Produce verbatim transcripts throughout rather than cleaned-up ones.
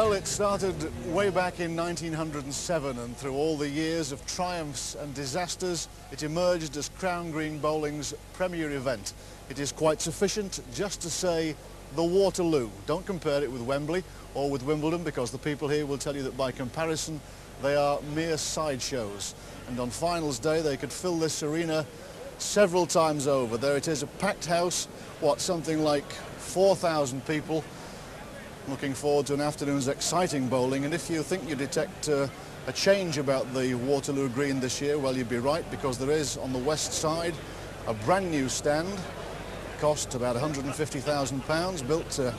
Well, it started way back in nineteen oh seven, and through all the years of triumphs and disasters, it emerged as Crown Green Bowling's premier event. It is quite sufficient just to say the Waterloo. Don't compare it with Wembley or with Wimbledon, because the people here will tell you that by comparison they are mere sideshows. And on finals day they could fill this arena several times over. There it is, a packed house, what, something like four thousand people, looking forward to an afternoon's exciting bowling. And if you think you detect uh, a change about the Waterloo Green this year, well, you'd be right, because there is on the west side a brand new stand, cost about one hundred and fifty thousand pounds, built uh,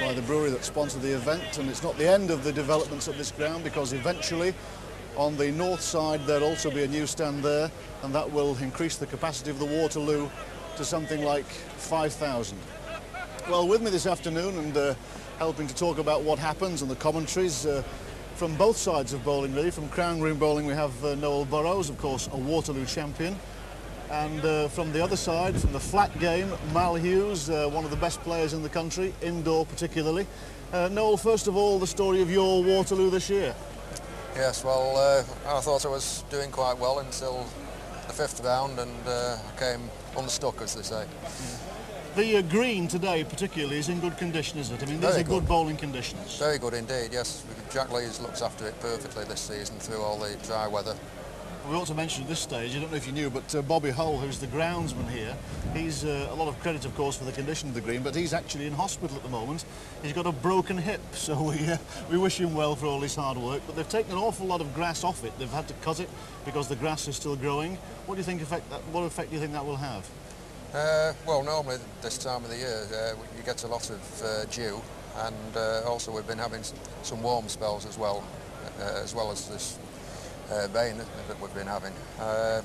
by the brewery that sponsored the event. And it's not the end of the developments at this ground, because eventually on the north side there'll also be a new stand there, and that will increase the capacity of the Waterloo to something like five thousand. Well, with me this afternoon and uh, helping to talk about what happens and the commentaries uh, from both sides of bowling, really. From Crown Green Bowling we have uh, Noel Burrows, of course, a Waterloo champion. And uh, from the other side, from the flat game, Mal Hughes, uh, one of the best players in the country, indoor particularly. Uh, Noel, first of all, the story of your Waterloo this year. Yes, well, uh, I thought I was doing quite well until the fifth round, and uh, I came unstuck, as they say. The uh, green today particularly is in good condition, isn't it? I mean, these Very are good. good bowling conditions. Very good indeed, yes. Jack Lees looks after it perfectly this season through all the dry weather. We ought to mention at this stage, I don't know if you knew, but uh, Bobby Hull, who's the groundsman here, he's uh, a lot of credit, of course, for the condition of the green, but he's actually in hospital at the moment. He's got a broken hip, so we, uh, we wish him well for all his hard work. But they've taken an awful lot of grass off it. They've had to cut it because the grass is still growing. What do you think effect that, what effect do you think that will have? Uh, well, normally this time of the year uh, you get a lot of uh, dew, and uh, also we've been having some warm spells as well, uh, as well as this uh, rain that we've been having. Uh,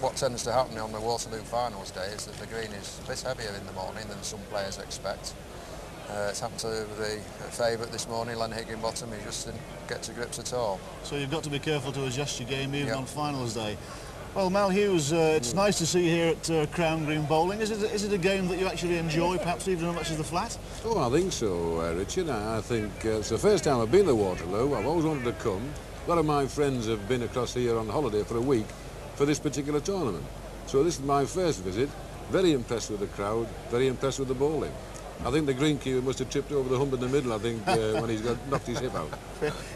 what tends to happen on the Waterloo finals day is that the green is a bit heavier in the morning than some players expect. Uh, it's happened to the favourite this morning, Len Higginbottom. He just didn't get to grips at all. So you've got to be careful to adjust your game even yep. on finals day. Well, Mal Hughes, uh, it's nice to see you here at uh, Crown Green Bowling. Is it, is it a game that you actually enjoy, perhaps even as much as the flat? Oh, I think so, uh, Richard. I, I think uh, it's the first time I've been to Waterloo. I've always wanted to come. A lot of my friends have been across here on holiday for a week for this particular tournament. So this is my first visit. Very impressed with the crowd, very impressed with the bowling. I think the greenkeeper must have tripped over the hump in the middle, I think, uh, when he's got knocked his hip out.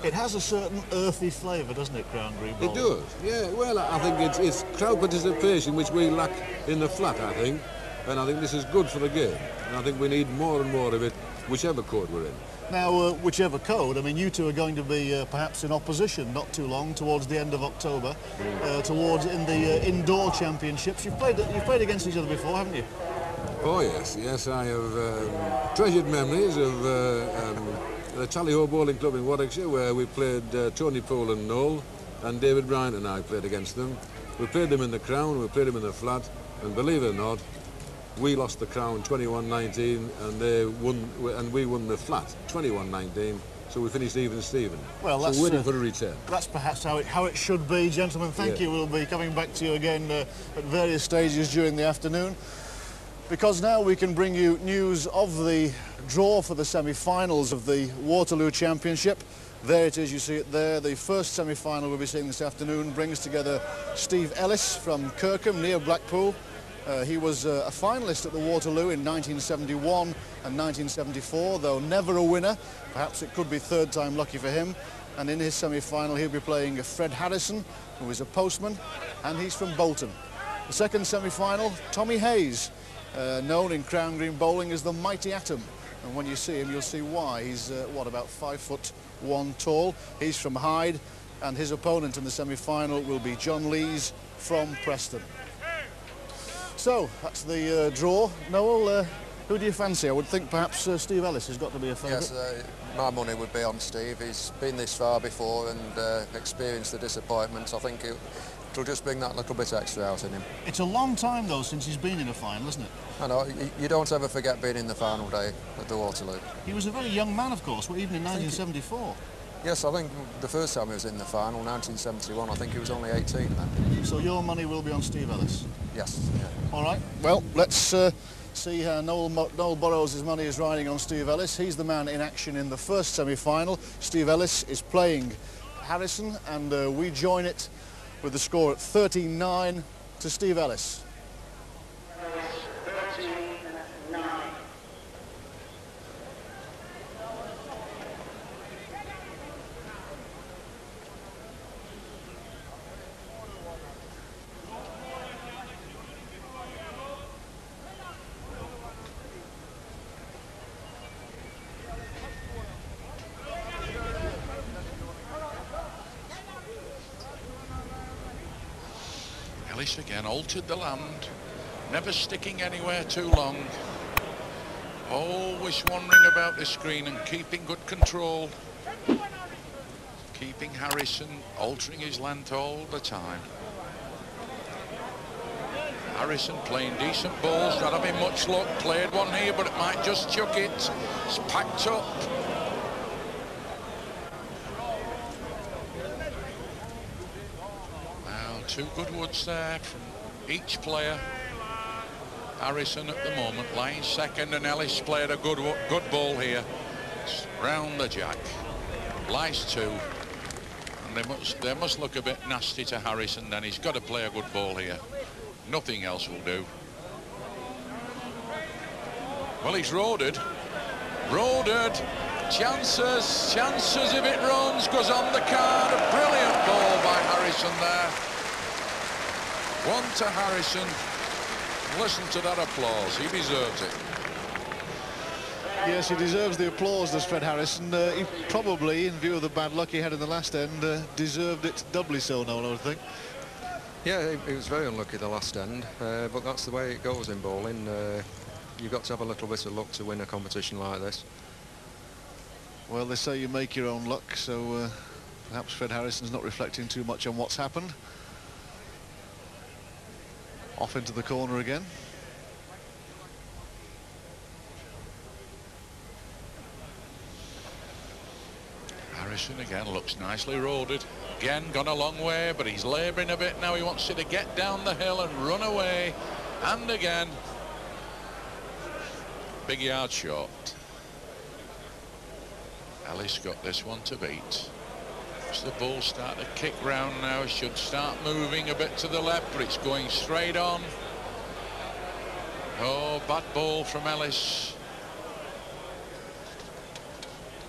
It has a certain earthy flavour, doesn't it, Crown Green Bowling? It does, yeah. Well, I think it's, it's crowd participation, which we lack in the flat, I think. And I think this is good for the game. And I think we need more and more of it, whichever code we're in. Now, uh, whichever code, I mean, you two are going to be uh, perhaps in opposition not too long, towards the end of October, uh, towards in the uh, indoor championships. You've played, you've played against each other before, haven't you? Oh yes, yes, I have um, treasured memories of uh, um, the Tally Ho Bowling Club in Warwickshire, where we played uh, Tony Poole and Noel, and David Bryant and I played against them. We played them in the Crown, we played them in the flat, and believe it or not, we lost the Crown twenty-one nineteen, and they won, and we won the flat twenty-one nineteen. So we finished even Stephen. Well, that's so waiting uh, for a return. That's perhaps how it how it should be, gentlemen. Thank yeah. you. We'll be coming back to you again uh, at various stages during the afternoon, because now we can bring you news of the draw for the semi-finals of the Waterloo Championship. There it is, you see it there. The first semi-final we'll be seeing this afternoon brings together Steve Ellis from Kirkham, near Blackpool. Uh, he was uh, a finalist at the Waterloo in nineteen seventy-one and nineteen seventy-four, though never a winner. Perhaps it could be third time lucky for him. And in his semi-final he'll be playing Fred Harrison, who is a postman, and he's from Bolton. The second semi-final, Tommy Hayes. Uh, known in Crown Green Bowling as the Mighty Atom, and when you see him you'll see why. He's uh, what, about five foot one tall. He's from Hyde, and his opponent in the semi-final will be John Lees from Preston. So that's the uh, draw. Noel, uh, who do you fancy? I would think perhaps uh, Steve Ellis has got to be a favourite. Yes, uh, my money would be on Steve. He's been this far before and uh, experienced the disappointment. I think it, it'll just bring that little bit extra out in him. It's a long time, though, since he's been in a final, isn't it? I know. You don't ever forget being in the final day at the Waterloo. He was a very young man, of course, even in nineteen seventy-four. Yes, I think the first time he was in the final, nineteen seventy-one, I think he was only eighteen then. So your money will be on Steve Ellis? Yes. Yeah. All right. Well, let's uh, See how Noel, Noel Burrows' money is riding on Steve Ellis. He's the man in action in the first semi-final. Steve Ellis is playing Harrison, and uh, we join it with the score at thirteen nine to Steve Ellis. Again, altered the land, never sticking anywhere too long, always wandering about the screen and keeping good control, keeping Harrison, altering his length all the time. Harrison playing decent balls, not having much luck, played one here but it might just chuck it, it's packed up. Two good woods there from each player. Harrison at the moment lying second, and Ellis played a good good ball here. It's round the jack. Lies two. And they must, they must look a bit nasty to Harrison then. He's got to play a good ball here. Nothing else will do. Well, he's roaded. Roaded. Chances. Chances if it runs. Goes on the card. A brilliant ball by Harrison there. One to Harrison. Listen to that applause. He deserves it. Yes, he deserves the applause, does Fred Harrison. Uh, he probably, in view of the bad luck he had in the last end, uh, deserved it doubly so, Noel, I would think. Yeah, it, it was very unlucky, the last end, uh, but that's the way it goes in bowling. Uh, you've got to have a little bit of luck to win a competition like this. Well, they say you make your own luck, so uh, perhaps Fred Harrison's not reflecting too much on what's happened. Off into the corner again. Harrison again looks nicely roaded. Again gone a long way, but he's labouring a bit now. He wants you to get down the hill and run away. And again, big yard short. Ellis got this one to beat. The ball start to kick round now, should start moving a bit to the left, but it's going straight on. Oh, bad ball from Ellis.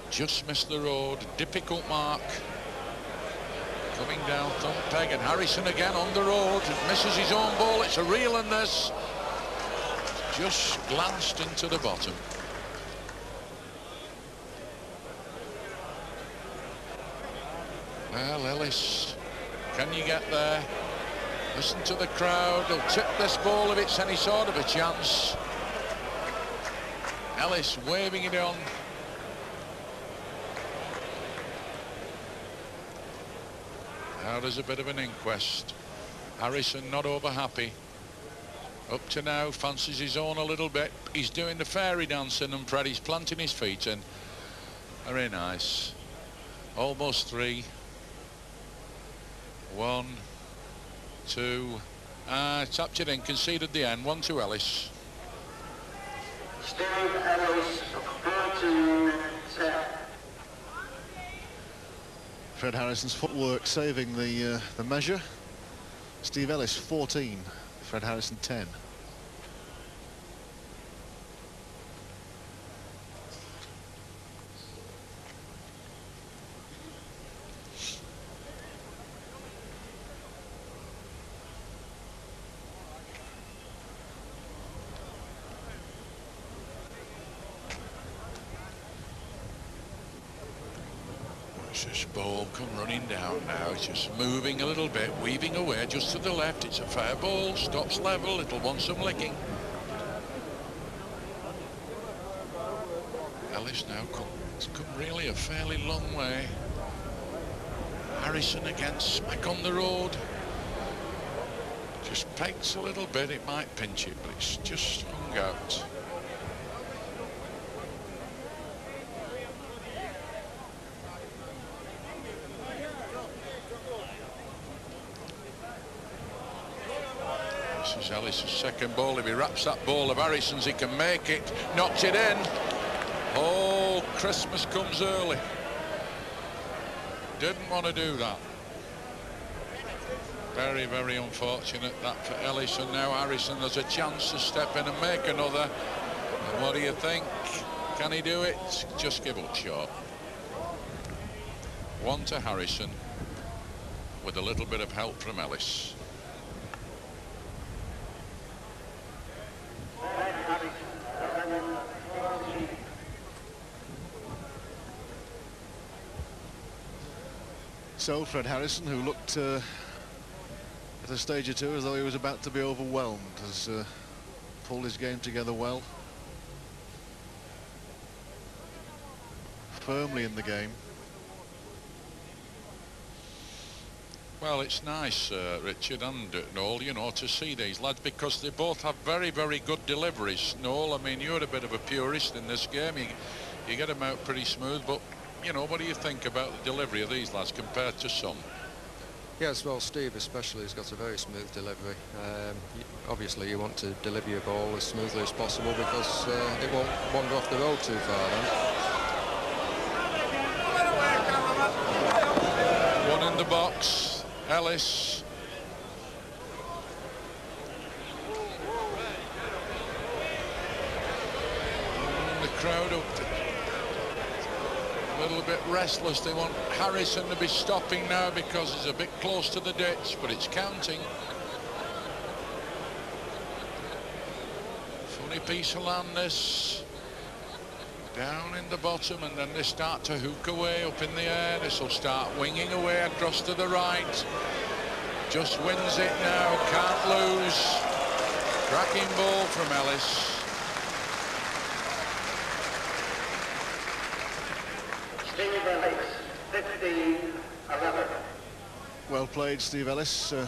Just missed the road, difficult mark. Coming down thumb peg, and Harrison again on the road, misses his own ball. It's a reel in this. Just glanced into the bottom. Well, Ellis, can you get there? Listen to the crowd. They'll tip this ball if it's any sort of a chance. Ellis waving it on. Now there's a bit of an inquest. Harrison not over happy. Up to now, fancies his own a little bit. He's doing the fairy dancing, and Fred, he's planting his feet in. Very nice. Almost three. One, two, uh, tapped it in, conceded the end. One to Ellis. Steve Ellis, fourteen ten. Fred Harrison's footwork saving the uh, the measure. Steve Ellis, fourteen. Fred Harrison, ten. Ball come running down now. It's just moving a little bit, weaving away just to the left. It's a fair ball, stops level, it'll want some licking. Ellis now come, it's come really a fairly long way. Harrison again smack on the road, just pegs a little bit. It might pinch it, but it's just hung out. This is Ellis' second ball. If he wraps that ball of Harrison's, he can make it. Knocked it in. Oh, Christmas comes early. Didn't want to do that. Very, very unfortunate that for Ellis, and now Harrison has a chance to step in and make another. And what do you think? Can he do it? Just give up short. One to Harrison, with a little bit of help from Ellis. So Fred Harrison, who looked uh, at a stage or two as though he was about to be overwhelmed, has uh, pulled his game together well. Firmly in the game. Well, it's nice, uh, Richard and Noel, you know, to see these lads, because they both have very, very good deliveries. Noel, I mean, you're a bit of a purist in this game. You, you get them out pretty smooth, but, you know, what do you think about the delivery of these lads compared to some? Yes, well, Steve especially has got a very smooth delivery. Um, obviously, you want to deliver your ball as smoothly as possible, because uh, it won't wander off the road too far then. One in the box. Ellis. And the crowd up a little bit restless. They want Harrison to be stopping now because he's a bit close to the ditch, but it's counting. Funny piece of land this. Down in the bottom, and then they start to hook away up in the air. This will start winging away across to the right. Just wins it now, can't lose. Cracking ball from Ellis. Steve Ellis, fifteen eleven. Well played, Steve Ellis, uh,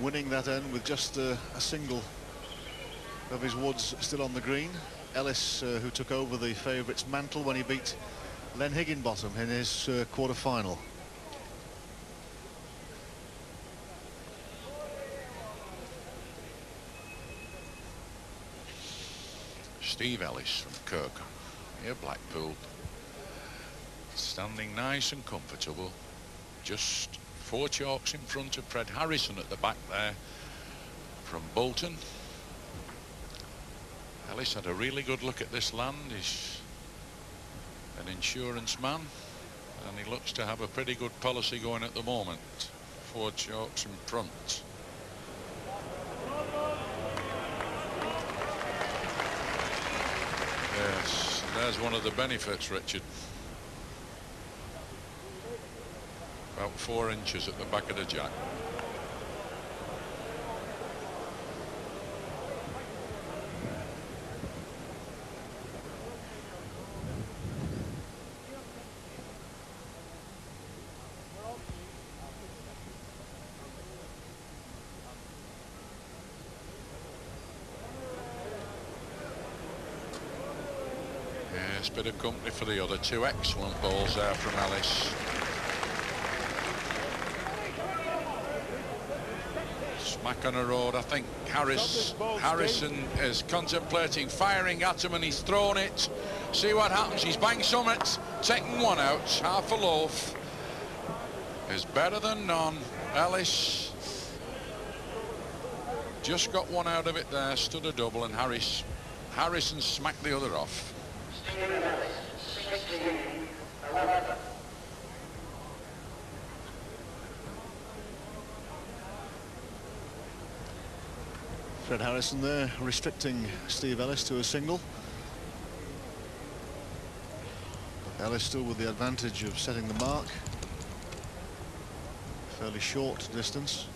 winning that end with just uh, a single of his wards still on the green. Ellis, uh, who took over the favourites' mantle when he beat Len Higginbottom in his uh, quarter-final. Steve Ellis from Kirkham, near Blackpool, standing nice and comfortable, just four chalks in front of Fred Harrison at the back there from Bolton. Ellis had a really good look at this land. He's an insurance man, and he looks to have a pretty good policy going at the moment. Four chalks in front. Yes, there's one of the benefits, Richard. About four inches at the back of the jack. Bit of company for the other two. Excellent balls there from Ellis. Smack on the road. I think Harris Harrison is contemplating firing at him, and he's thrown it. See what happens. He's banged some it, taking one out. Half a loaf is better than none. Ellis just got one out of it there, stood a double, and Harris Harrison smacked the other off. Fred Harrison there restricting Steve Ellis to a single. Ellis still with the advantage of setting the mark. Fairly short distance.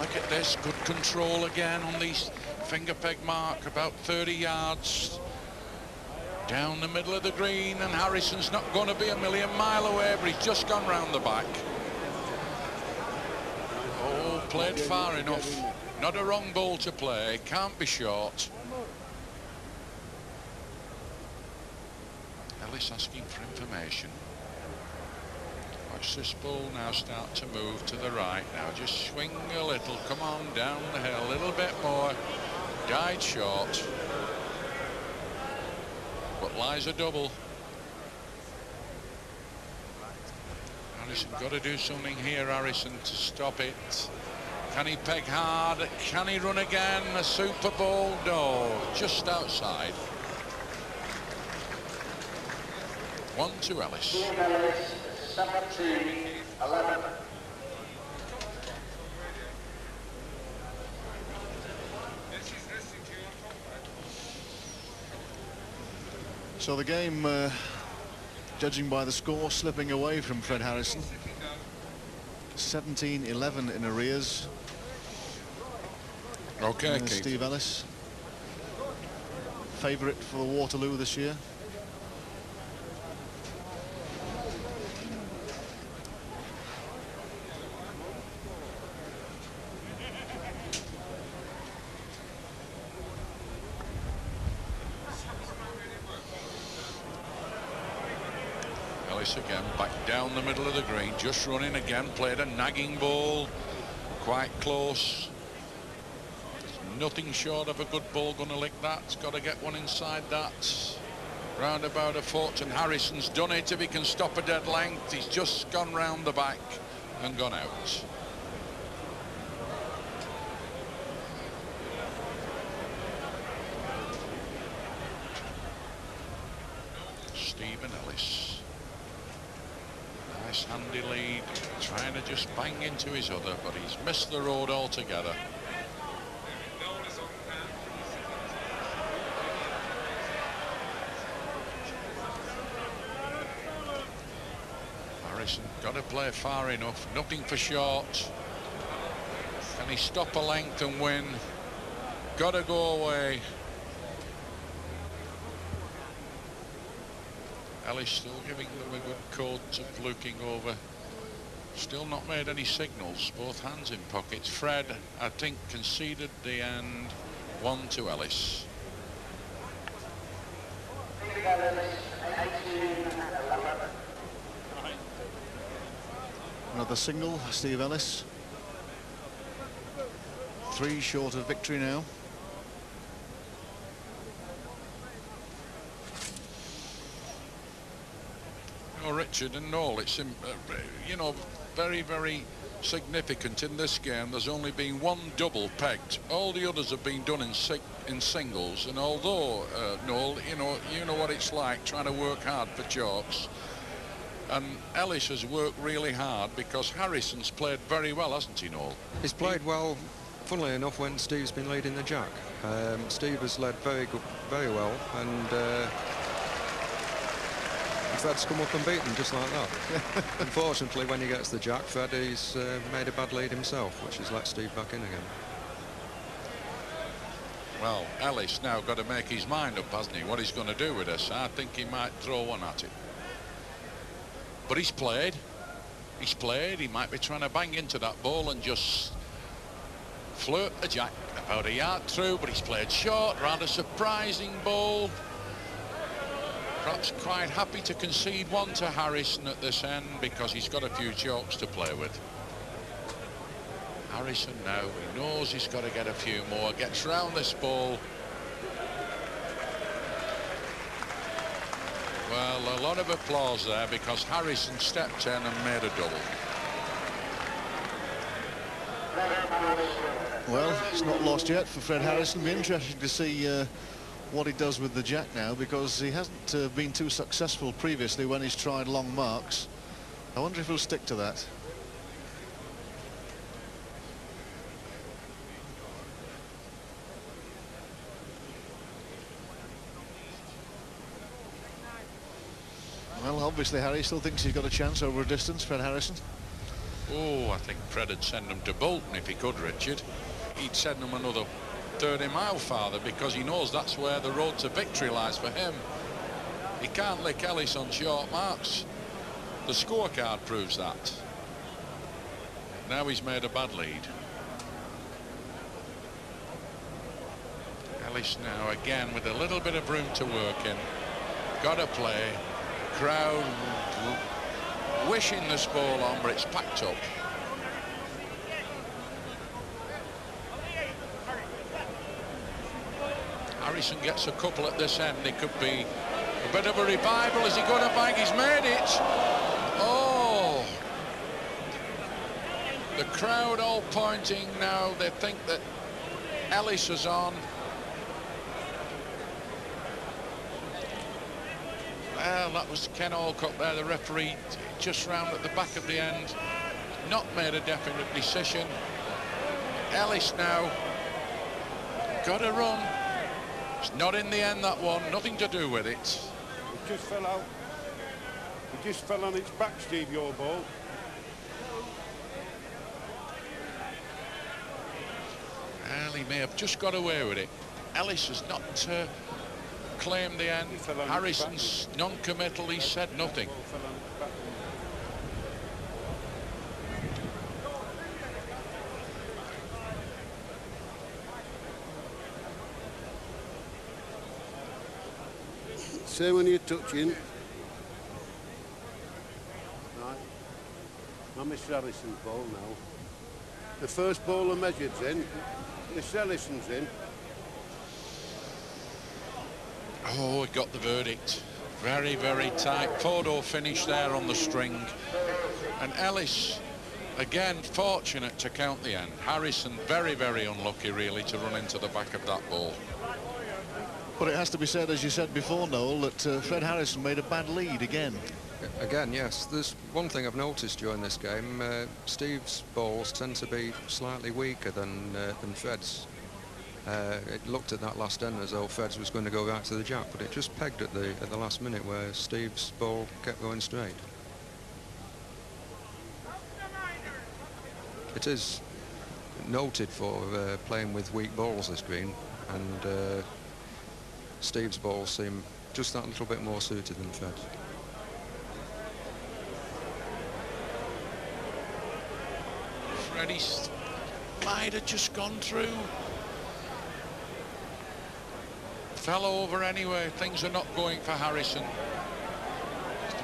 Look at this, good control again on the finger peg mark, about thirty yards down the middle of the green, and Harrison's not going to be a million mile away, but he's just gone round the back. Oh, ball played far enough. Not a wrong ball to play. Can't be short. Ellis asking for information. Watch this ball now start to move to the right now. Just swing a little. Come on down the hill. A little bit more. Died short. But lies a double. Harrison got to do something here, Harrison, to stop it. Can he peg hard? Can he run again? A super ball? No, just outside. One to Ellis. Steve Ellis, seventeen, eleven. So the game, uh, judging by the score, slipping away from Fred Harrison. seventeen eleven in arrears. Okay, Keith. Steve Ellis, favourite for the Waterloo this year. Again back down the middle of the green, just running again, played a nagging ball quite close. There's nothing short of a good ball gonna lick that. It's got to get one inside that round about a foot, and Harrison's done it. If he can stop a dead length, he's just gone round the back and gone out. Stephen Ellis, handy lead, trying to just bang into his other, but he's missed the road altogether. Harrison got to play far enough, nothing for short. Can he stop a length and win? Got to go away. Ellis still giving them a good code to looking over. Still not made any signals, both hands in pockets. Fred, I think, conceded the end. One to Ellis. Another single, Steve Ellis. Three short of victory now. Richard and Noel, it's, you know, very, very significant in this game. There's only been one double pegged. All the others have been done in in singles. And although, uh, Noel, you know, you know what it's like trying to work hard for chalks. And Ellis has worked really hard because Harrison's played very well, hasn't he, Noel? He's played he well, funnily enough, when Steve's been leading the jack. Um, Steve has led very good, very well, and... Uh, Fred's come up and beat him just like that. Unfortunately, when he gets the jack, Fred, he's uh, made a bad lead himself, which has let Steve back in again. Well, Ellis now got to make his mind up, hasn't he, what he's going to do with us. I think he might throw one at it. But he's played. He's played. He might be trying to bang into that ball and just flirt the jack about a yard through, but he's played short. Rather surprising ball. Perhaps quite happy to concede one to Harrison at this end because he's got a few jokes to play with. Harrison now, he knows he's got to get a few more, gets round this ball. Well, a lot of applause there because Harrison stepped in and made a double. Well, it's not lost yet for Fred Harrison. It'll be interesting to see uh, what he does with the jack now, because he hasn't uh, been too successful previously when he's tried long marks. I wonder if he'll stick to that. Well, obviously Harry still thinks he's got a chance over a distance, Fred Harrison. Oh, I think Fred would send him to Bolton if he could, Richard. He'd send him another thirty mile farther because he knows that's where the road to victory lies for him. He can't lick Ellis on short marks. The scorecard proves that. Now he's made a bad lead. Ellis now again with a little bit of room to work in. Got to play. Crowd wishing this ball on, but it's packed up. Harrison gets a couple at this end. It could be a bit of a revival. Is he going to bag? He's made it. Oh! The crowd all pointing now. They think that Ellis is on. Well, that was Ken Alcott there, the referee, just round at the back of the end. Not made a definite decision. Ellis now. Got a run. It's not in the end, that one. Nothing to do with it. It just fell out. It just fell on its back, Steve, your ball. Well, he may have just got away with it. Ellis has not uh, claimed the end. Harrison's non-committal. He said nothing. Say when you're touching. Right. Now Mister Harrison's ball now. The first bowler measured's in. Mister Harrison's in. Oh, we got the verdict. Very, very tight. Fordo finished there on the string. And Ellis, again, fortunate to count the end. Harrison, very, very unlucky, really, to run into the back of that ball. But it has to be said, as you said before, Noel, that uh, Fred Harrison made a bad lead again. Again, yes. There's one thing I've noticed during this game. Uh, Steve's balls tend to be slightly weaker than, uh, than Fred's. Uh, it looked at that last end as though Fred's was going to go right to the jack, but it just pegged at the, at the last minute where Steve's ball kept going straight. It is noted for uh, playing with weak balls, this green, and... Uh, Steve's balls seem just that little bit more suited than Fred's. Freddie's slide had just gone through. Fell over anyway. Things are not going for Harrison.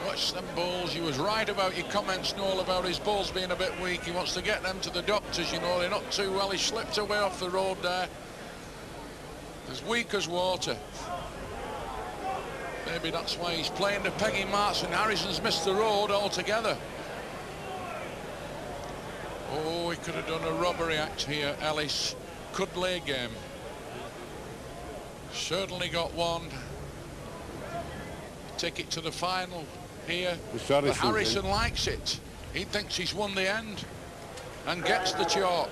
Watch them balls. You was right about your comments, Noel, about his balls being a bit weak. He wants to get them to the doctors, you know. They're not too well. He slipped away off the road there. As weak as water. Maybe that's why he's playing the pegging marks, and Harrison's missed the road altogether. Oh, he could have done a robbery act here. Ellis could lay game. Certainly got one. Take it to the final here. But Harrison likes it. He thinks he's won the end and gets the chalk.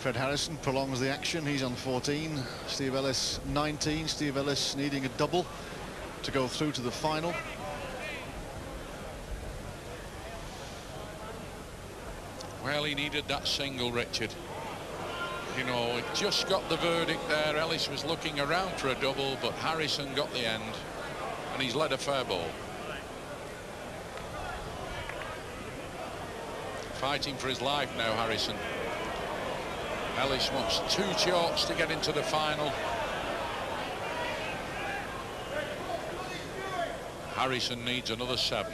Fred Harrison prolongs the action. He's on fourteen. Steve Ellis nineteen. Steve Ellis needing a double to go through to the final. Well, he needed that single, Richard. You know, it just got the verdict there. Ellis was looking around for a double, but Harrison got the end, and he's led a fair ball. Fighting for his life now, Harrison. Ellis wants two chalks to get into the final. Harrison needs another seven.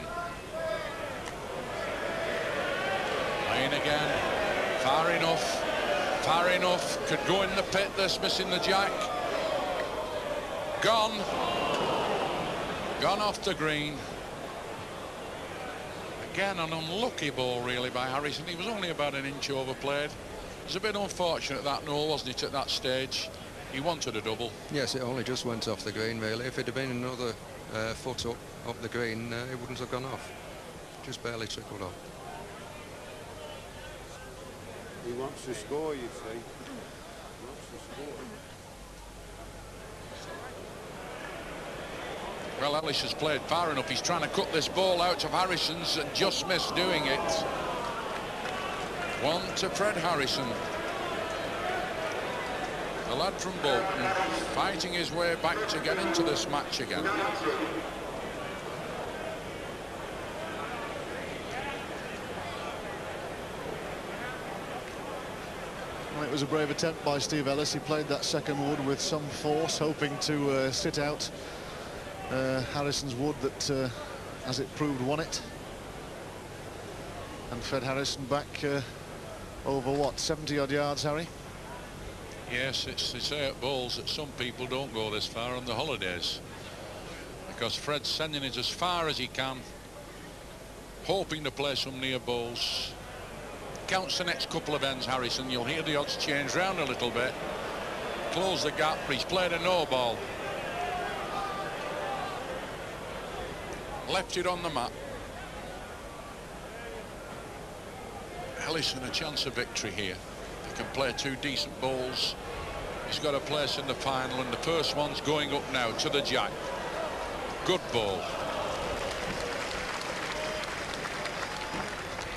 Playing again. Far enough. Far enough. Could go in the pit. This missing the jack. Gone. Gone off the green. Again, an unlucky ball, really, by Harrison. He was only about an inch overplayed. It was a bit unfortunate, that, Noel, wasn't it, at that stage? He wanted a double. Yes, it only just went off the green, really. If it had been another uh, foot up, up the green, uh, it wouldn't have gone off. Just barely trickled off. He wants to score, you see. He wants to score. Well, Ellis has played far enough. He's trying to cut this ball out of Harrison's and just missed doing it. One to Fred Harrison. the lad from Bolton, fighting his way back to get into this match again. Well, it was a brave attempt by Steve Ellis. He played that second wood with some force, hoping to uh, sit out uh, Harrison's wood that, uh, as it proved, won it. And Fred Harrison back uh, over, what, seventy-odd yards, Harry? Yes, it's, they say at bowls that some people don't go this far on the holidays, because Fred's sending it as far as he can, hoping to play some near bowls. Counts the next couple of ends, Harrison. You'll hear the odds change round a little bit. Close the gap, but he's played a no ball. Left it on the mat. Ellison a chance of victory here. He can play two decent balls. He's got a place in the final, and the first one's going up now to the jack. Good ball.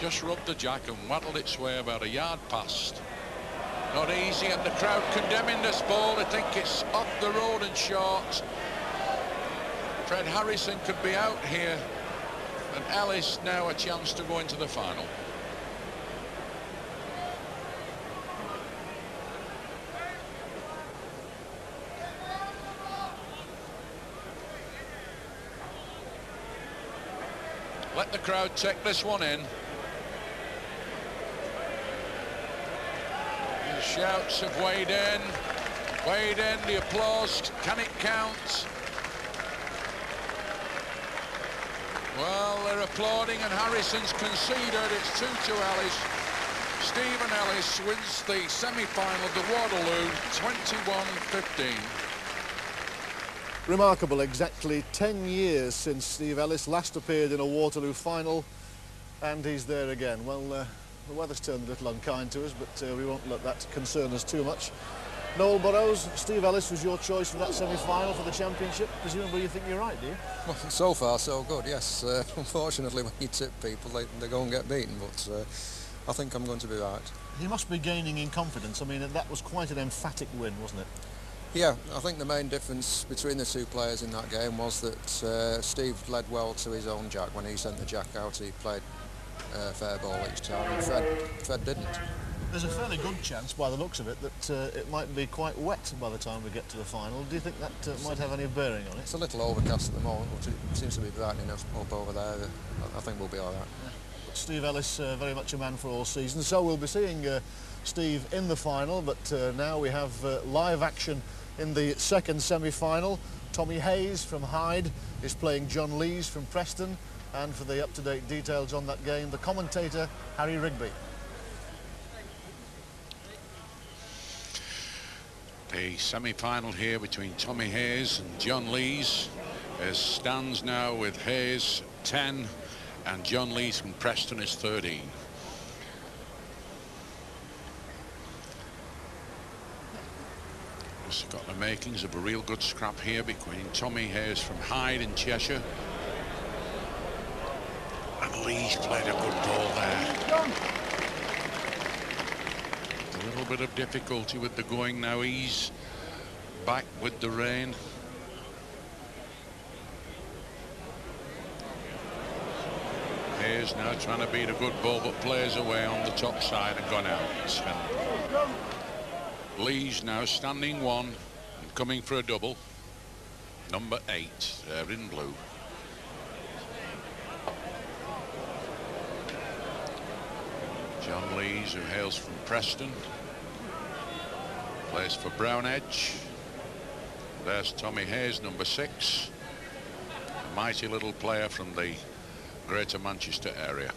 Just rubbed the jack and waddled its way about a yard past. Not easy, and the crowd condemning this ball. They think it's off the road and short. Fred Harrison could be out here, and Ellis now a chance to go into the final. Let the crowd take this one in. The shouts have weighed in, weighed in, the applause, can it count? Well, they're applauding, and Harrison's conceded. It's two to Ellis. Stephen Ellis wins the semi-final of the Waterloo, twenty-one fifteen. Remarkable, exactly ten years since Steve Ellis last appeared in a Waterloo final, and he's there again. Well, uh, the weather's turned a little unkind to us, but uh, we won't let that concern us too much. Noel Burrows, Steve Ellis was your choice for that semi-final for the championship. Presumably you think you're right, do you? Well, so far so good, yes. Uh, unfortunately, when you tip people, they, they go and get beaten, but uh, I think I'm going to be right. He must be gaining in confidence. I mean, that was quite an emphatic win, wasn't it? Yeah, I think the main difference between the two players in that game was that uh, Steve led well to his own jack. When he sent the jack out, he played uh, fair ball each time, and Fred, Fred didn't. There's a fairly good chance, by the looks of it, that uh, it might be quite wet by the time we get to the final. Do you think that uh, might have any bearing on it? It's a little overcast at the moment, but it seems to be brightening up over there. I think we'll be all right. Yeah. Steve Ellis, uh, very much a man for all seasons, so we'll be seeing uh, Steve in the final, but uh, now we have uh, live action in the second semi-final. Tommy Hayes from Hyde is playing John Lees from Preston, and for the up-to-date details on that game, the commentator, Harry Rigby. The semi-final here between Tommy Hayes and John Lees as stands now with Hayes ten and John Lees from Preston is thirteen. We've got the makings of a real good scrap here between Tommy Hayes from Hyde in Cheshire. And Lees played a good ball there. A little bit of difficulty with the going now. He's back with the rain. Hayes now trying to beat a good ball, but plays away on the top side and gone out. Lees now standing one and coming for a double. Number eight, there in blue. John Lees, who hails from Preston, plays for Brown Edge. There's Tommy Hayes, number six. A mighty little player from the Greater Manchester area.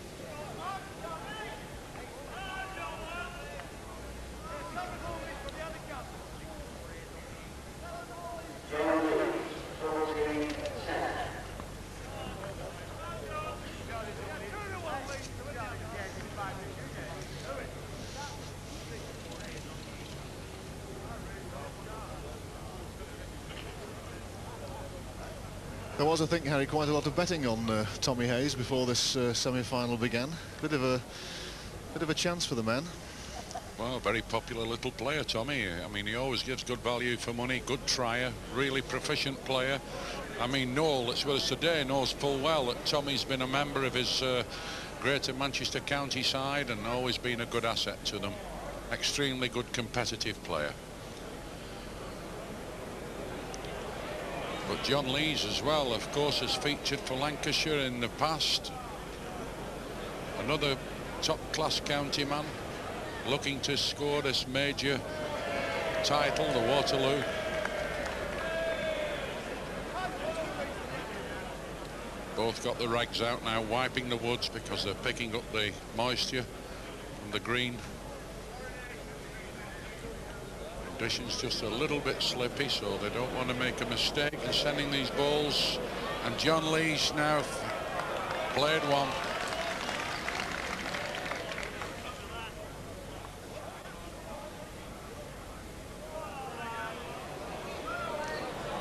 There was, I think, Harry, quite a lot of betting on uh, Tommy Hayes before this uh, semi-final began. Bit of a bit of a chance for the man. Well, very popular little player, Tommy. I mean, he always gives good value for money, good trier, really proficient player. I mean, Noel, that's with us today, knows full well that Tommy's been a member of his uh, Greater Manchester County side and always been a good asset to them. Extremely good competitive player. But John Lees as well, of course, has featured for Lancashire in the past. Another top-class county man looking to score this major title, the Waterloo. Both got the rags out now, wiping the woods because they're picking up the moisture from the green. Conditions just a little bit slippy, so they don't want to make a mistake in sending these balls. And John Lees now played one.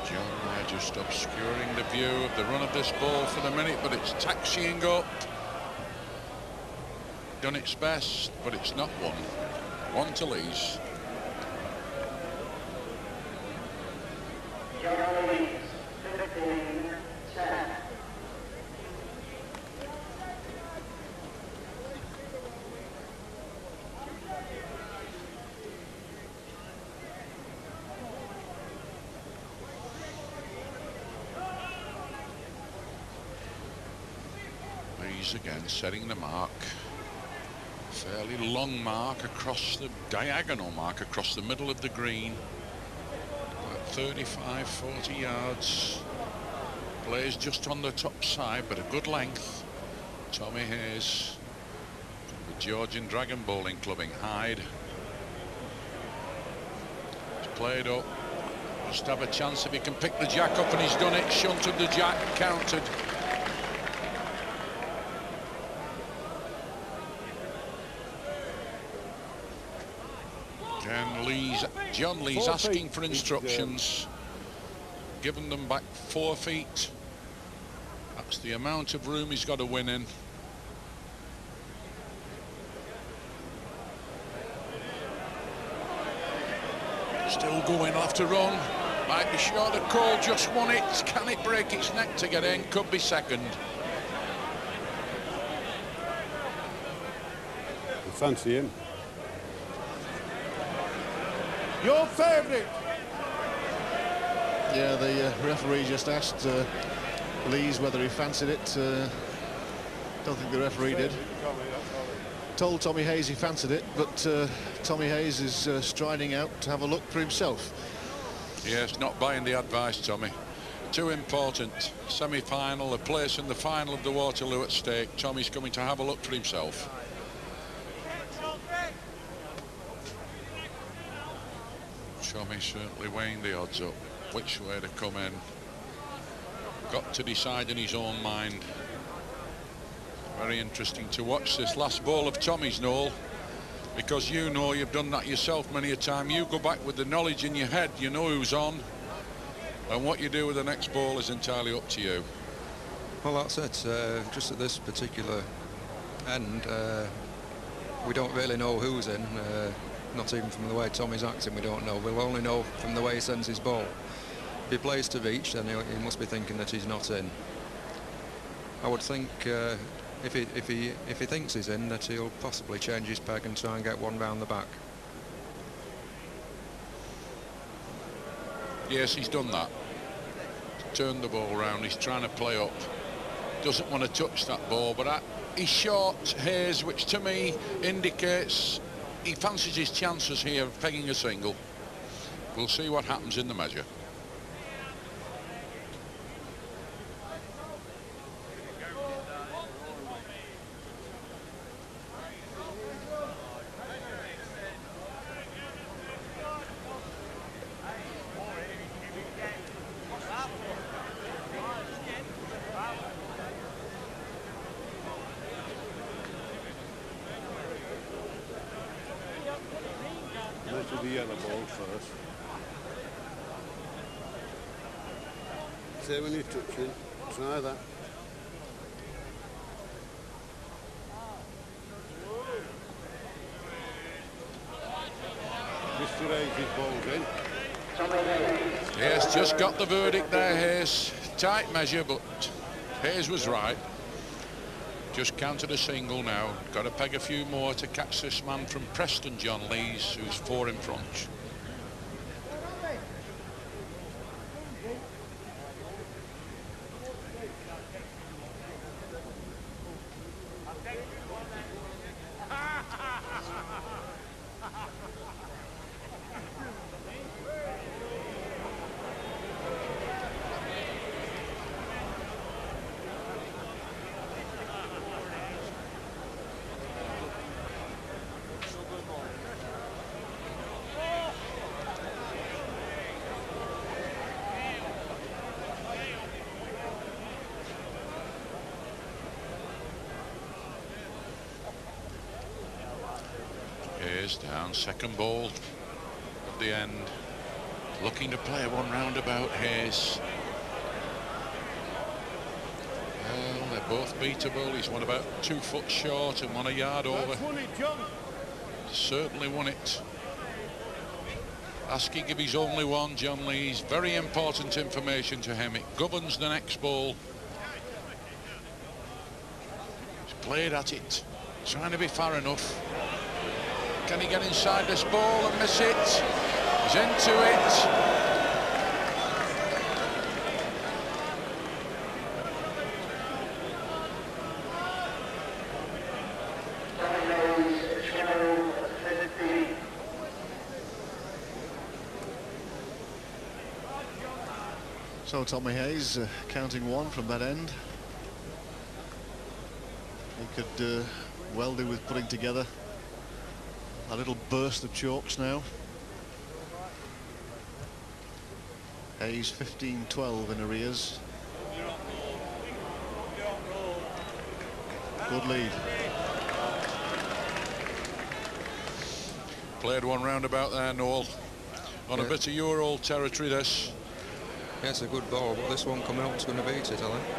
John there just obscuring the view of the run of this ball for the minute, but it's taxiing up. Done its best, but it's not one. One to Lees. Lees again setting the mark. Fairly long mark across the diagonal mark across the middle of the green. thirty-five, forty yards. Plays just on the top side, but a good length. Tommy Hayes, the Georgian Dragon Bowling Club in Hyde. He's played up. Must have a chance if he can pick the jack up, and he's done it. Shunted the jack, counted. And Lees, John Lees asking for instructions, giving them back four feet. That's the amount of room he's got to win in. Still going, after run. Might be short of call, just won it. Can it break its neck to get in? Could be second. I fancy him. Your favourite. Yeah, the uh, referee just asked uh, Lees whether he fancied it. Uh, don't think the referee did. Told Tommy Hayes he fancied it, but uh, Tommy Hayes is uh, striding out to have a look for himself. Yes, not buying the advice, Tommy. Too important. Semi-final, a place in the final of the Waterloo at stake. Tommy's coming to have a look for himself. Tommy certainly weighing the odds up, which way to come in. Got to decide in his own mind. Very interesting to watch this last ball of Tommy's, Noel, because you know you've done that yourself many a time. You go back with the knowledge in your head, you know who's on, and what you do with the next ball is entirely up to you. Well, that's it. Uh, just at this particular end, uh, we don't really know who's in. Uh, Not even from the way Tommy's acting, we don't know. We'll only know from the way he sends his ball. If he plays to reach, then he, he must be thinking that he's not in. I would think uh, if he if he if he thinks he's in, that he'll possibly change his peg and try and get one round the back. Yes, he's done that. He's turned the ball round. He's trying to play up. Doesn't want to touch that ball, but I, he's short Hayes, which to me indicates he fancies his chances here of pegging a single. We'll see what happens in the measure. When you touch it, try that. Mister Hayes bowls in. Yes, just got the verdict there, Hayes. Tight measure, but Hayes was right. Just counted a single now. Got to peg a few more to catch this man from Preston, John Lees, who's four in front. Down, second ball of the end, looking to play one roundabout. Hayes, well, they're both beatable. He's one about two foot short and one a yard over. Certainly won it. Asking if he's only one, John Lees. Very important information to him. It governs the next ball. He's played at it, trying to be far enough. Can he get inside this ball and miss it? He's into it. So Tommy Hayes uh, counting one from that end. He could uh, well do with putting together a little burst of chalks now. Hayes fifteen twelve in arrears. Good lead. Played one roundabout there, Noel. On yeah. a bit of your old territory, this. Yeah, it's a good ball, but this one coming up's going to beat it, I think.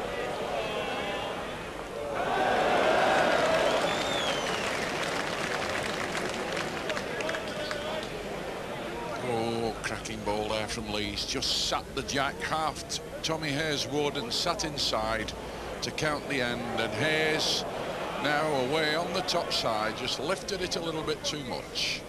Ball there from Lees, just sat the jack, halved Tommy Hayes wood and sat inside to count the end, and Hayes now away on the top side, just lifted it a little bit too much.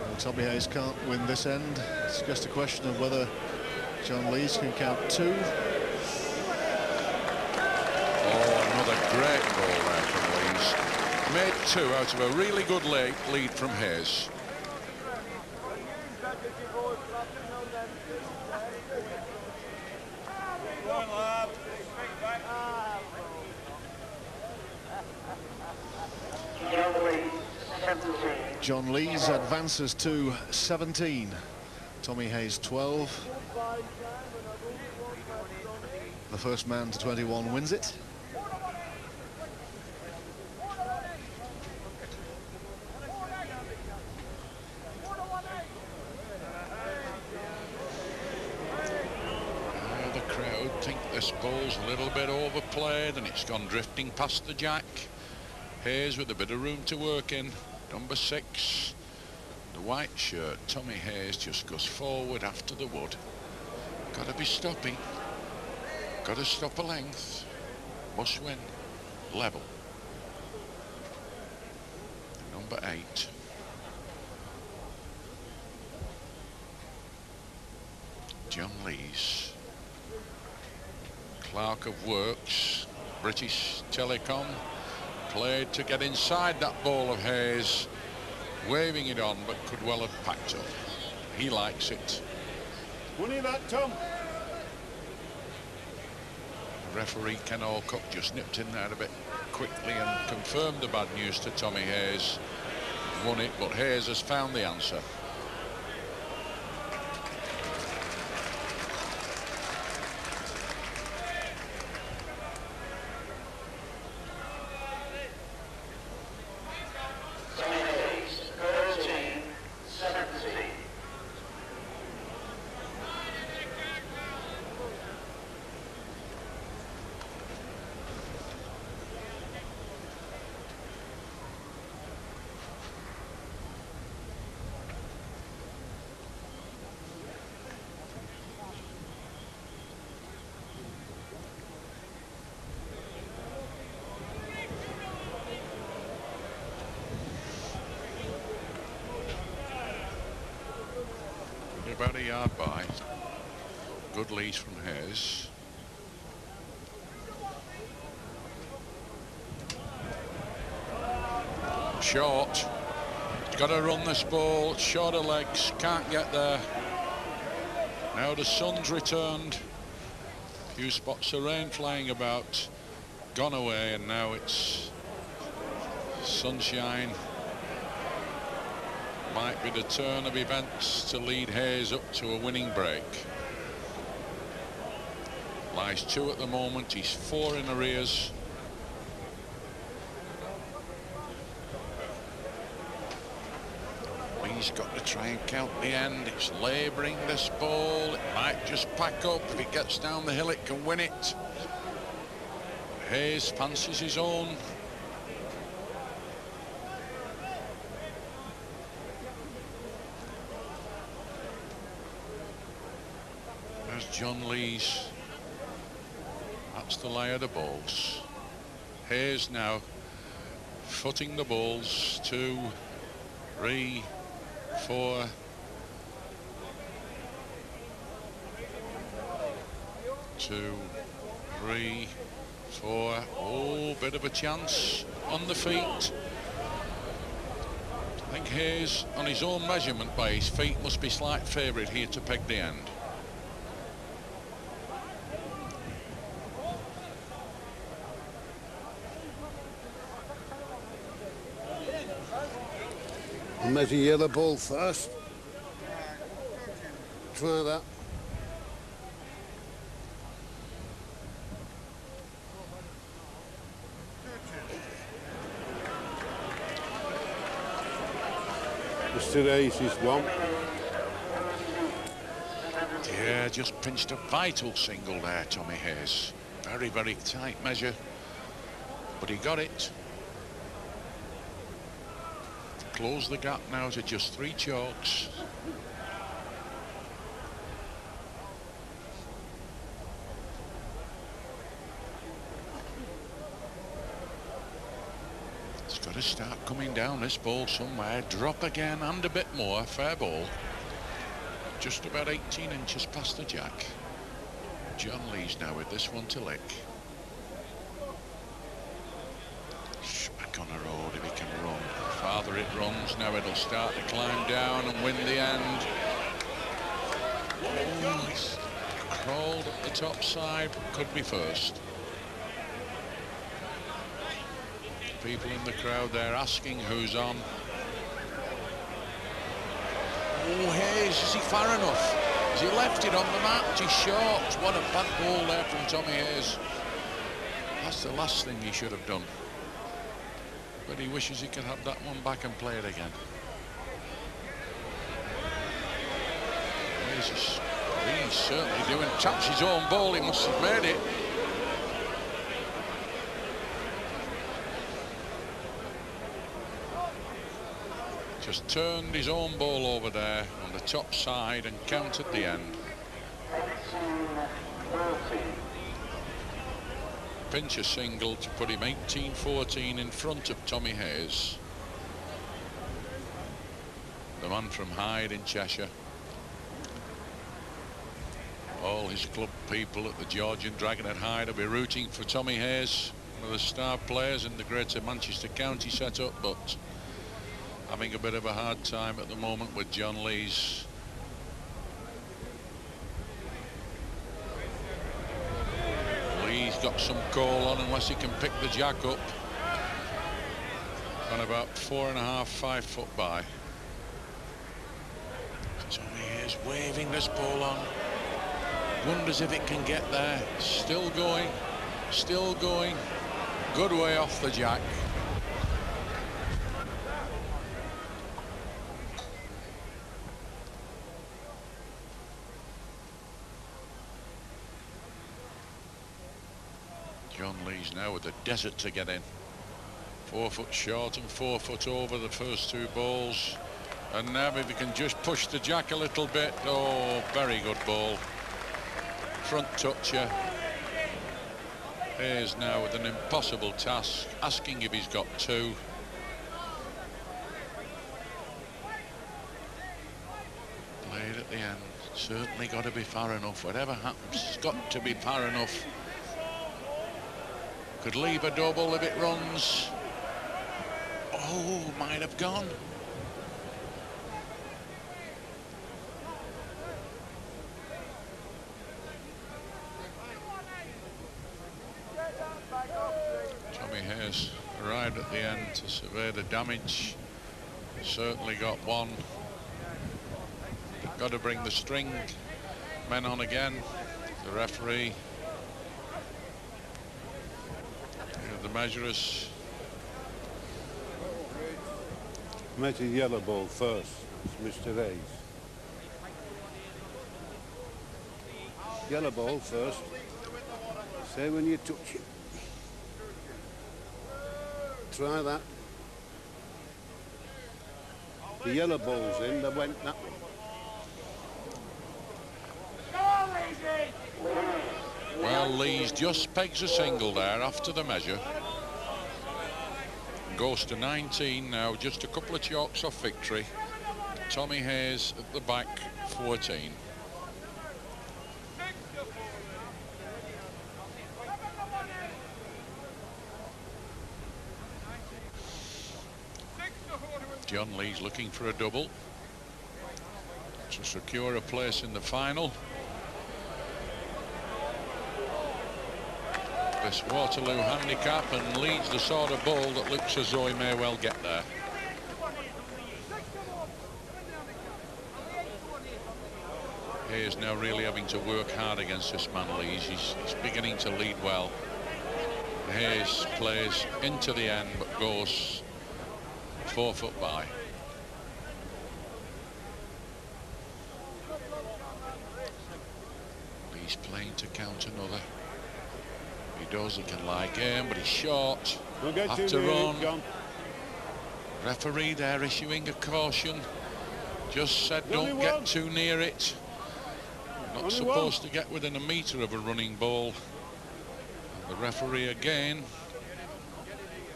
Well, Tommy Hayes can't win this end. It's just a question of whether John Lees can count two. Oh, another great ball there from Lees. Made two out of a really good late lead from Hayes. John Lees advances to seventeen. Tommy Hayes twelve. The first man to twenty-one wins it. Ball's a little bit overplayed and it's gone drifting past the jack. Hayes with a bit of room to work in. Number six, the white shirt, Tommy Hayes, just goes forward after the wood. Gotta be stopping. Gotta stop a length. Must win. Level. Number eight. John Lees. Clerk of Works, British Telecom, played to get inside that ball of Hayes, waving it on, but could well have packed up. He likes it. Wouldn't that, Tom? Referee Ken Alcott just nipped in there a bit quickly and confirmed the bad news to Tommy Hayes. Won it, but Hayes has found the answer. They're about a yard by. Good lead from Hayes. Short. Got to run this ball. Short of legs. Can't get there. Now the sun's returned. A few spots of rain flying about. Gone away, and now it's sunshine. Might be the turn of events to lead Hayes up to a winning break. Lies two at the moment. He's four in arrears. He's got to try and count the end. It's labouring this ball. It might just pack up. If it gets down the hill, it can win it. Hayes fancies his own. There's John Lees. That's the lie of the balls. Hayes now footing the balls. Two, three, four. Two, three, four. Oh, bit of a chance on the feet. I think Hayes, on his own measurement by his feet, must be slight favourite here to peg the end. Measure yellow ball first. Try that. Mister Hayes is one. Yeah, just pinched a vital single there, Tommy Hayes. Very, very tight measure, but he got it. Close the gap now to just three chalks. It's got to start coming down this ball somewhere. Drop again and a bit more. Fair ball. Just about eighteen inches past the jack. John Lees now with this one to lick. Back on the road if he can run. Farther it runs, now it'll start to climb down and win the end. Oh, crawled up the top side, could be first. People in the crowd there asking who's on. Oh, Hayes, is he far enough? Has he left it on the mat? He's short. What a bad ball there from Tommy Hayes. That's the last thing he should have done. But he wishes he could have that one back and play it again. Jesus, he's certainly doing. Taps his own ball, he must have made it. Just turned his own ball over there on the top side and counted the end. Pinch a single to put him eighteen fourteen in front of Tommy Hayes, the man from Hyde in Cheshire. All his club people at the Georgian Dragon at Hyde will be rooting for Tommy Hayes, one of the star players in the Greater Manchester County setup, but having a bit of a hard time at the moment with John Lees. He's got some call on unless he can pick the jack up. On about four and a half, five foot by. Tommy Hayes waving this ball on. Wonders if it can get there. Still going, still going. Good way off the jack. John Lees now with the desert to get in. Four foot short and four foot over the first two balls. And now if he can just push the jack a little bit. Oh, very good ball. Front toucher. Hayes now with an impossible task, asking if he's got two. played at the end. Certainly got to be far enough. Whatever happens, it's got to be far enough. Could leave a double if it runs. Oh, might have gone. Tommy Hayes arrived at the end to survey the damage. Certainly got one. Got to bring the string men on again. The referee, the measurers. Measure yellow ball first. It's Mister Hayes. Yellow ball first. Say when you touch it. Try that. The yellow ball's in. They went that way. Well, Lees just pegs a single there after the measure. Goes to nineteen now, just a couple of chalks off victory. Tommy Hayes at the back, fourteen. John Lees looking for a double to secure a place in the final. This Waterloo handicap, and leads the sort of ball that looks as though he may well get there. Hayes now really having to work hard against this man Lees. He's, he's beginning to lead well. Hayes plays into the end but goes four foot by. Lees playing to count another. He does, he can lie game, but he's short. We'll after run. John. Referee there issuing a caution. Just said don't one. Get too near it. Not only supposed one. To get within a metre of a running ball. And the referee again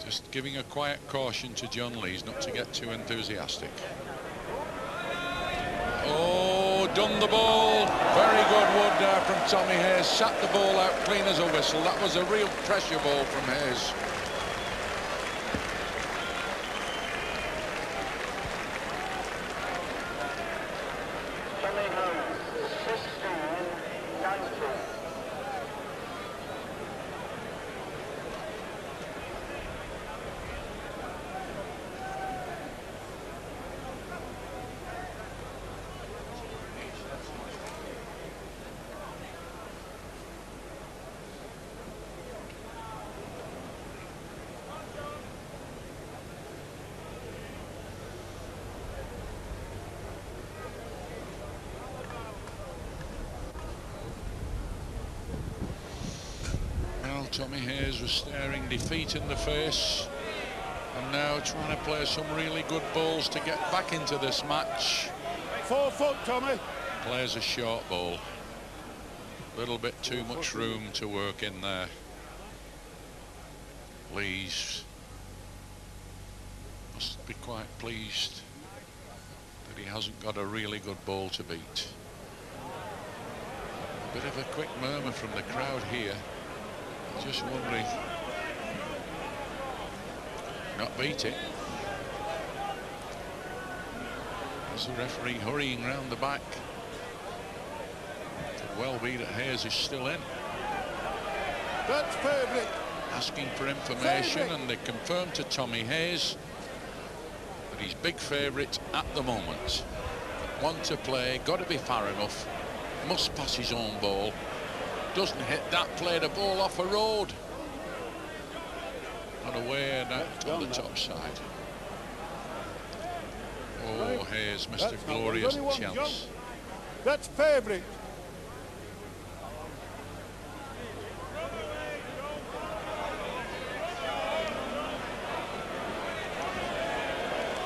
just giving a quiet caution to John Lees not to get too enthusiastic. Oh, done the ball. Very good wood there from Tommy Hayes. Sat the ball out clean as a whistle. That was a real pressure ball from Hayes. Tommy Hayes was staring defeat in the face and now trying to play some really good balls to get back into this match. Four foot, Tommy. Plays a short ball. A little bit too much room to work in there. Lees must be quite pleased that he hasn't got a really good ball to beat. A bit of a quick murmur from the crowd here. Just wondering. Not beat it. There's the referee hurrying round the back. Could well be that Hayes is still in. That's favourite. Asking for information, favourite. And they confirmed to Tommy Hayes that he's big favourite at the moment. Want to play, got to be far enough. Must pass his own ball. Doesn't hit that play, the ball off a road. Not away and out on the top side. Oh, Hayes missed a glorious chance. That's favourite.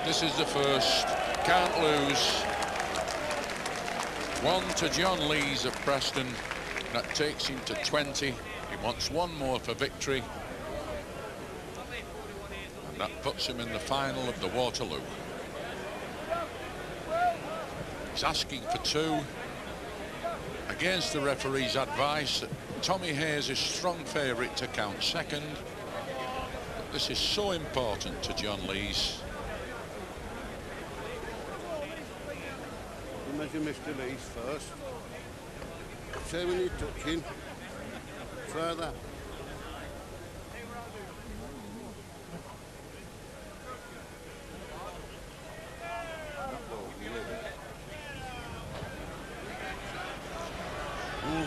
This is the first. Can't lose. One to John Lees of Preston. That takes him to twenty. He wants one more for victory. And that puts him in the final of the Waterloo. He's asking for two. Against the referee's advice, Tommy Hayes is strong favourite to count second. But this is so important to John Lees. We'll measure Mister Lees first. Say when you touch him. Further.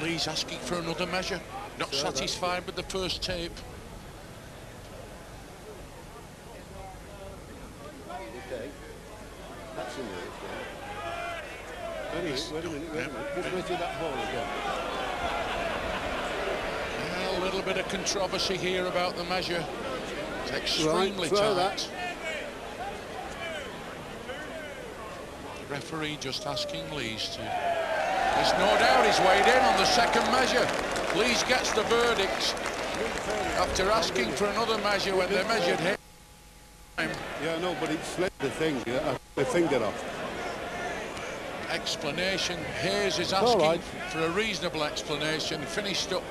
Lees asking for another measure, not sure satisfied with the first tape. Okay. That's in there. Wait a minute, wait a minute, wait a minute. Just measure that ball again. Yeah, a little bit of controversy here about the measure. It's extremely right, tight. That. The referee just asking Lees to. There's no doubt he's weighed in on the second measure. Lees gets the verdict after asking for another measure when they measured him. Yeah, no, but he slid the thing, the finger off. Explanation. Hayes is asking right. for a reasonable explanation. Finished up.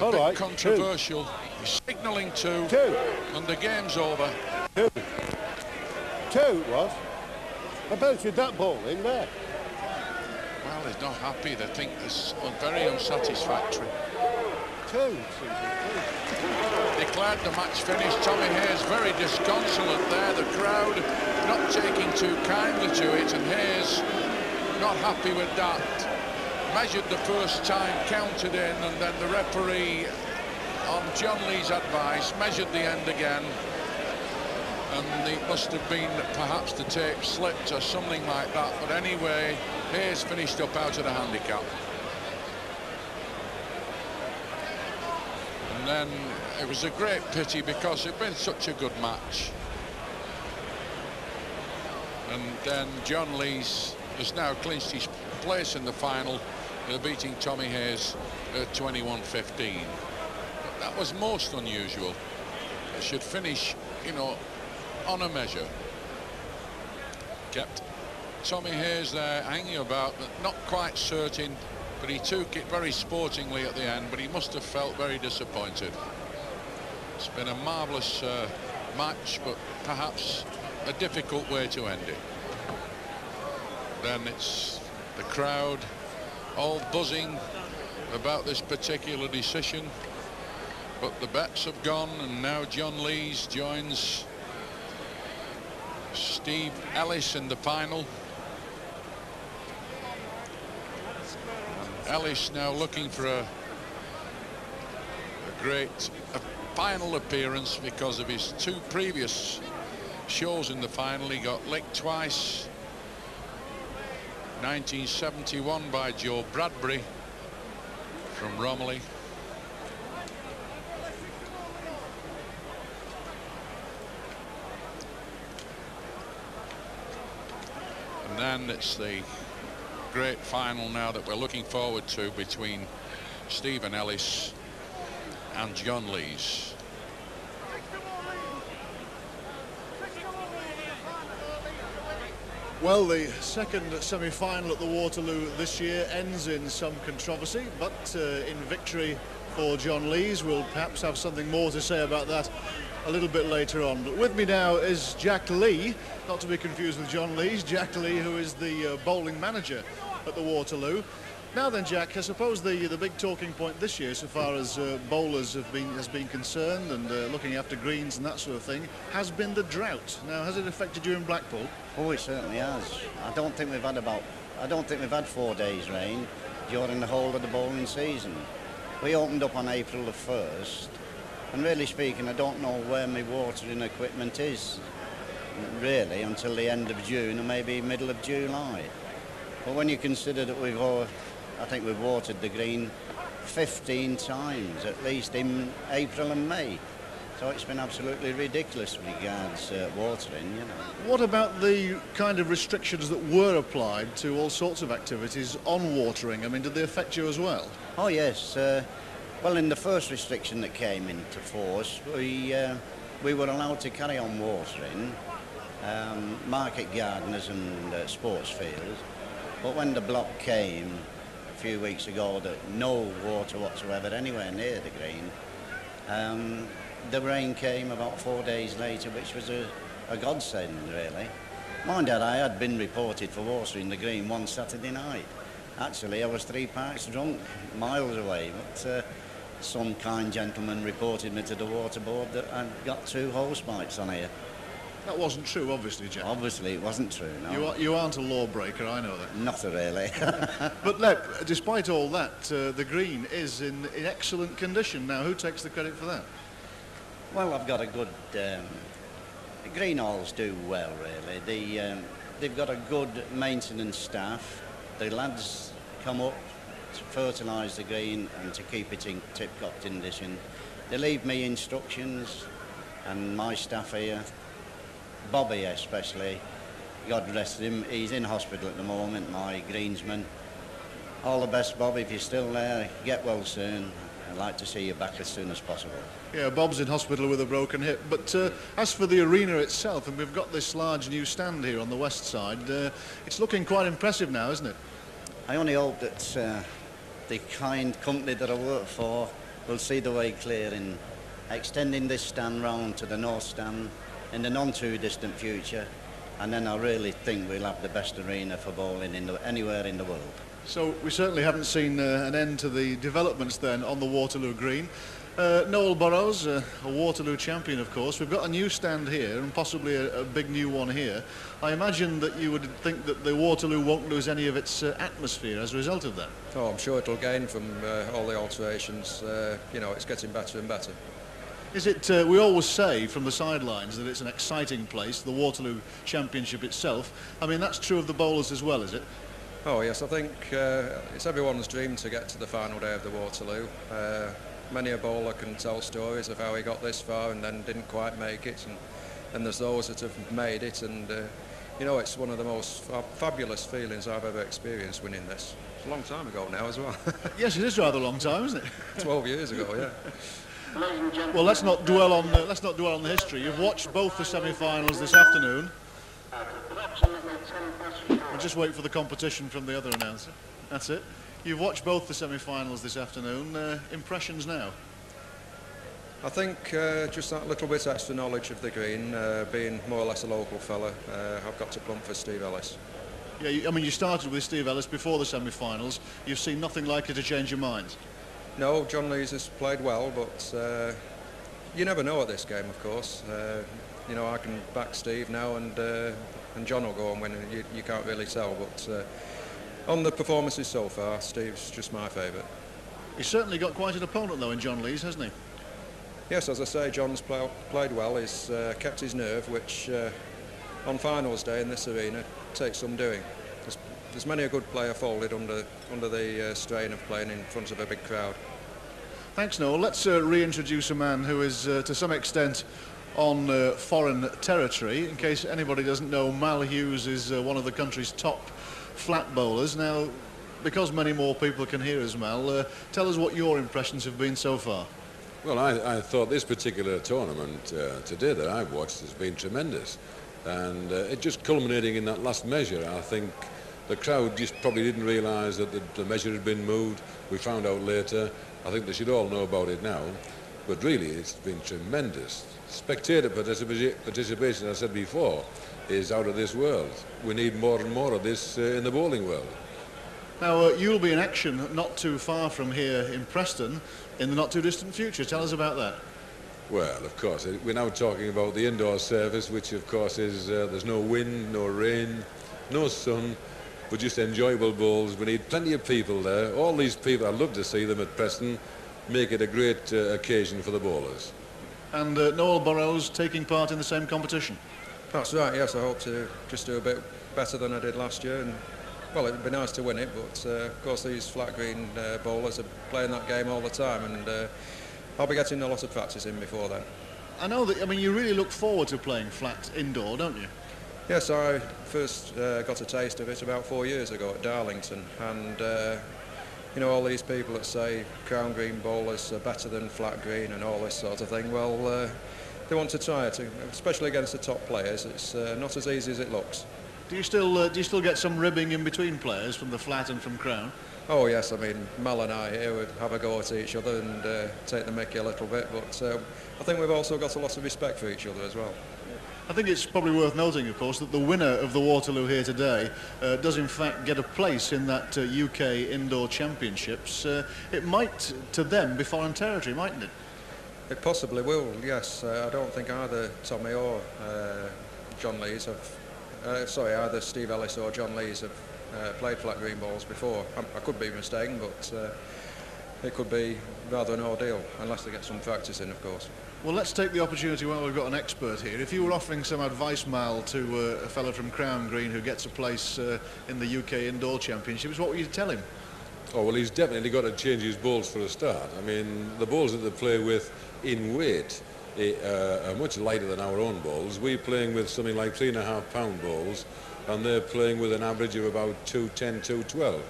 A All bit right. controversial. Two. He's signalling two, two. And the game's over. Two. Two it was. I belted that ball in there. Well, he's not happy. They think this is very unsatisfactory. Two. Declared the match finished. Tommy Hayes very disconsolate there. The crowd not taking too kindly to it, and Hayes not happy with that. Measured the first time, counted in, and then the referee, on John Lees' advice, measured the end again. And it must have been that perhaps the tape slipped or something like that. But anyway, Hayes finished up out of the handicap. And then it was a great pity because it'd been such a good match. And then John Lees has now clinched his place in the final, uh, beating Tommy Hayes at twenty-one fifteen. But that was most unusual. It should finish, you know, on a measure. Kept Tommy Hayes there hanging about, not quite certain, but he took it very sportingly at the end, but he must have felt very disappointed. It's been a marvellous uh, match, but perhaps a difficult way to end it. Then it's the crowd all buzzing about this particular decision, but the bets have gone, and now John Lees joins Steve Ellis in the final. And Ellis now looking for a, a great a final appearance because of his two previous shows in the final. He got licked twice, nineteen seventy-one by Joe Bradbury from Romilly. And then it's the great final now that we're looking forward to between Stephen Ellis and John Lees. Well, the second semi-final at the Waterloo this year ends in some controversy, but uh, in victory for John Lees. We'll perhaps have something more to say about that a little bit later on. But with me now is Jack Lee, not to be confused with John Lees. Jack Lee, who is the uh, bowling manager at the Waterloo. Now then, Jack, I suppose the the big talking point this year, so far as uh, bowlers have been has been concerned and uh, looking after greens and that sort of thing, has been the drought. Now, has it affected you in Blackpool? Oh, it certainly has. I don't think we've had about I don't think we've had four days rain during the whole of the bowling season. We opened up on April the first. And really speaking, I don't know where my watering equipment is, really, until the end of June or maybe middle of July. But when you consider that we've, all, I think we've watered the green fifteen times, at least in April and May. So it's been absolutely ridiculous regards uh, watering, you know. What about the kind of restrictions that were applied to all sorts of activities on watering? I mean, did they affect you as well? Oh, yes. Uh, Well, in the first restriction that came into force, we, uh, we were allowed to carry on watering um, market gardeners and uh, sports fields But when the block came a few weeks ago that no water whatsoever anywhere near the green, um, the rain came about four days later, which was a, a godsend, really. Mind you, I had been reported for water in the green one Saturday night. Actually, I was three pints drunk, miles away, but uh, some kind gentleman reported me to the water board that I'd got two hole spikes on here. That wasn't true, obviously, Jack. Obviously, it wasn't true, no. You, are, you aren't a lawbreaker, I know that. Not really. But look, despite all that, uh, the green is in, in excellent condition. Now, who takes the credit for that? Well, I've got a good... Um, green halls do well, really. The, um, they've got a good maintenance staff. The lads come up to fertilise the green and to keep it in tip-top condition. They leave me instructions, and my staff here, Bobby especially, God rest him, he's in hospital at the moment, my greensman. All the best, Bob, if you're still there, get well soon. I'd like to see you back as soon as possible. Yeah, Bob's in hospital with a broken hip, but uh, as for the arena itself, and we've got this large new stand here on the west side, uh, it's looking quite impressive now, isn't it? I only hope that uh, the kind company that I work for will see the way clear in extending this stand round to the north stand in the non-too-distant future, and then I really think we'll have the best arena for bowling in the, anywhere in the world. So we certainly haven't seen uh, an end to the developments then on the Waterloo green. Uh, Noel Burrows, uh, a Waterloo champion, of course. We've got a new stand here and possibly a, a big new one here. I imagine that you would think that the Waterloo won't lose any of its uh, atmosphere as a result of that. Oh, I'm sure it'll gain from uh, all the alterations. Uh, you know, it's getting better and better. Is it, uh, we always say from the sidelines that it's an exciting place, the Waterloo Championship itself. I mean, that's true of the bowlers as well, is it? Oh yes, I think uh, it's everyone's dream to get to the final day of the Waterloo. Uh, many a bowler can tell stories of how he got this far and then didn't quite make it, and, and there's those that have made it, and uh, you know, it's one of the most fa fabulous feelings I've ever experienced winning this. It's a long time ago now as well. Yes, it is rather a long time, isn't it? twelve years ago, yeah. Well, let's not dwell on the, let's not dwell on the history. You've watched both the semi-finals this afternoon. We'll just wait for the competition from the other announcer. That's it. You've watched both the semi-finals this afternoon. Uh, impressions now? I think uh, just that little bit extra knowledge of the green, uh, being more or less a local fella. Uh, I've got to plump for Steve Ellis. Yeah, you, I mean, you started with Steve Ellis before the semi-finals. You've seen nothing likely to change your mind. No, John Lees has played well, but uh, you never know at this game, of course. Uh, you know, I can back Steve now, and uh, and John will go and win, and you, you can't really tell. But uh, on the performances so far, Steve's just my favourite. He's certainly got quite an opponent, though, in John Lees, hasn't he? Yes, as I say, John's play, played well. He's uh, kept his nerve, which uh, on finals day in this arena takes some doing. There's, there's many a good player folded under, under the uh, strain of playing in front of a big crowd. Thanks, Noel. Let's uh, reintroduce a man who is, uh, to some extent, on uh, foreign territory. In case anybody doesn't know, Mal Hughes is uh, one of the country's top flat bowlers. Now, because many more people can hear us, Mal, uh, tell us what your impressions have been so far. Well, I, I thought this particular tournament uh, today that I've watched has been tremendous. And uh, it just culminating in that last measure, I think the crowd just probably didn't realise that the, the measure had been moved. We found out later. I think they should all know about it now. But really, it's been tremendous. Spectator participation, as I said before, is out of this world. We need more and more of this uh, in the bowling world. Now, uh, you'll be in action not too far from here in Preston in the not-too-distant future. Tell us about that. Well, of course, we're now talking about the indoor service, which, of course, is uh, there's no wind, no rain, no sun, but just enjoyable bowls. We need plenty of people there. All these people, I'd love to see them at Preston, make it a great uh, occasion for the bowlers. And uh, Noel Burrows taking part in the same competition? That's right, yes. I hope to just do a bit better than I did last year. And, well, it would be nice to win it, but uh, of course these flat green uh, bowlers are playing that game all the time, and uh, I'll be getting a lot of practice in before then. I know that, I mean, you really look forward to playing flat indoor, don't you? Yes, I first uh, got a taste of it about four years ago at Darlington, and uh, you know, all these people that say Crown Green bowlers are better than flat green and all this sort of thing, well, uh, they want to try it, especially against the top players. It's uh, not as easy as it looks. Do you still uh, do you still get some ribbing in between players from the flat and from Crown? Oh yes, I mean Mal and I here would have a go at each other and uh, take the mickey a little bit, but uh, I think we've also got a lot of respect for each other as well. I think it's probably worth noting, of course, that the winner of the Waterloo here today uh, does in fact get a place in that uh, U K Indoor Championships. Uh, it might, to them, be foreign territory, mightn't it? It possibly will, yes. Uh, I don't think either Tommy or uh, John Lees have... Uh, sorry, either Steve Ellis or John Lees have uh, played flat green balls before. I'm, I could be mistaken, but uh, it could be rather an ordeal, unless they get some practice in, of course. Well, let's take the opportunity while we've got an expert here. If you were offering some advice, Mal, to uh, a fellow from Crown Green who gets a place uh, in the U K Indoor Championships, what would you tell him? Oh, well, he's definitely got to change his balls for a start. I mean, the balls that they play with in weight it, uh, are much lighter than our own balls. We're playing with something like three and a half pound balls, and they're playing with an average of about two ten, two twelve.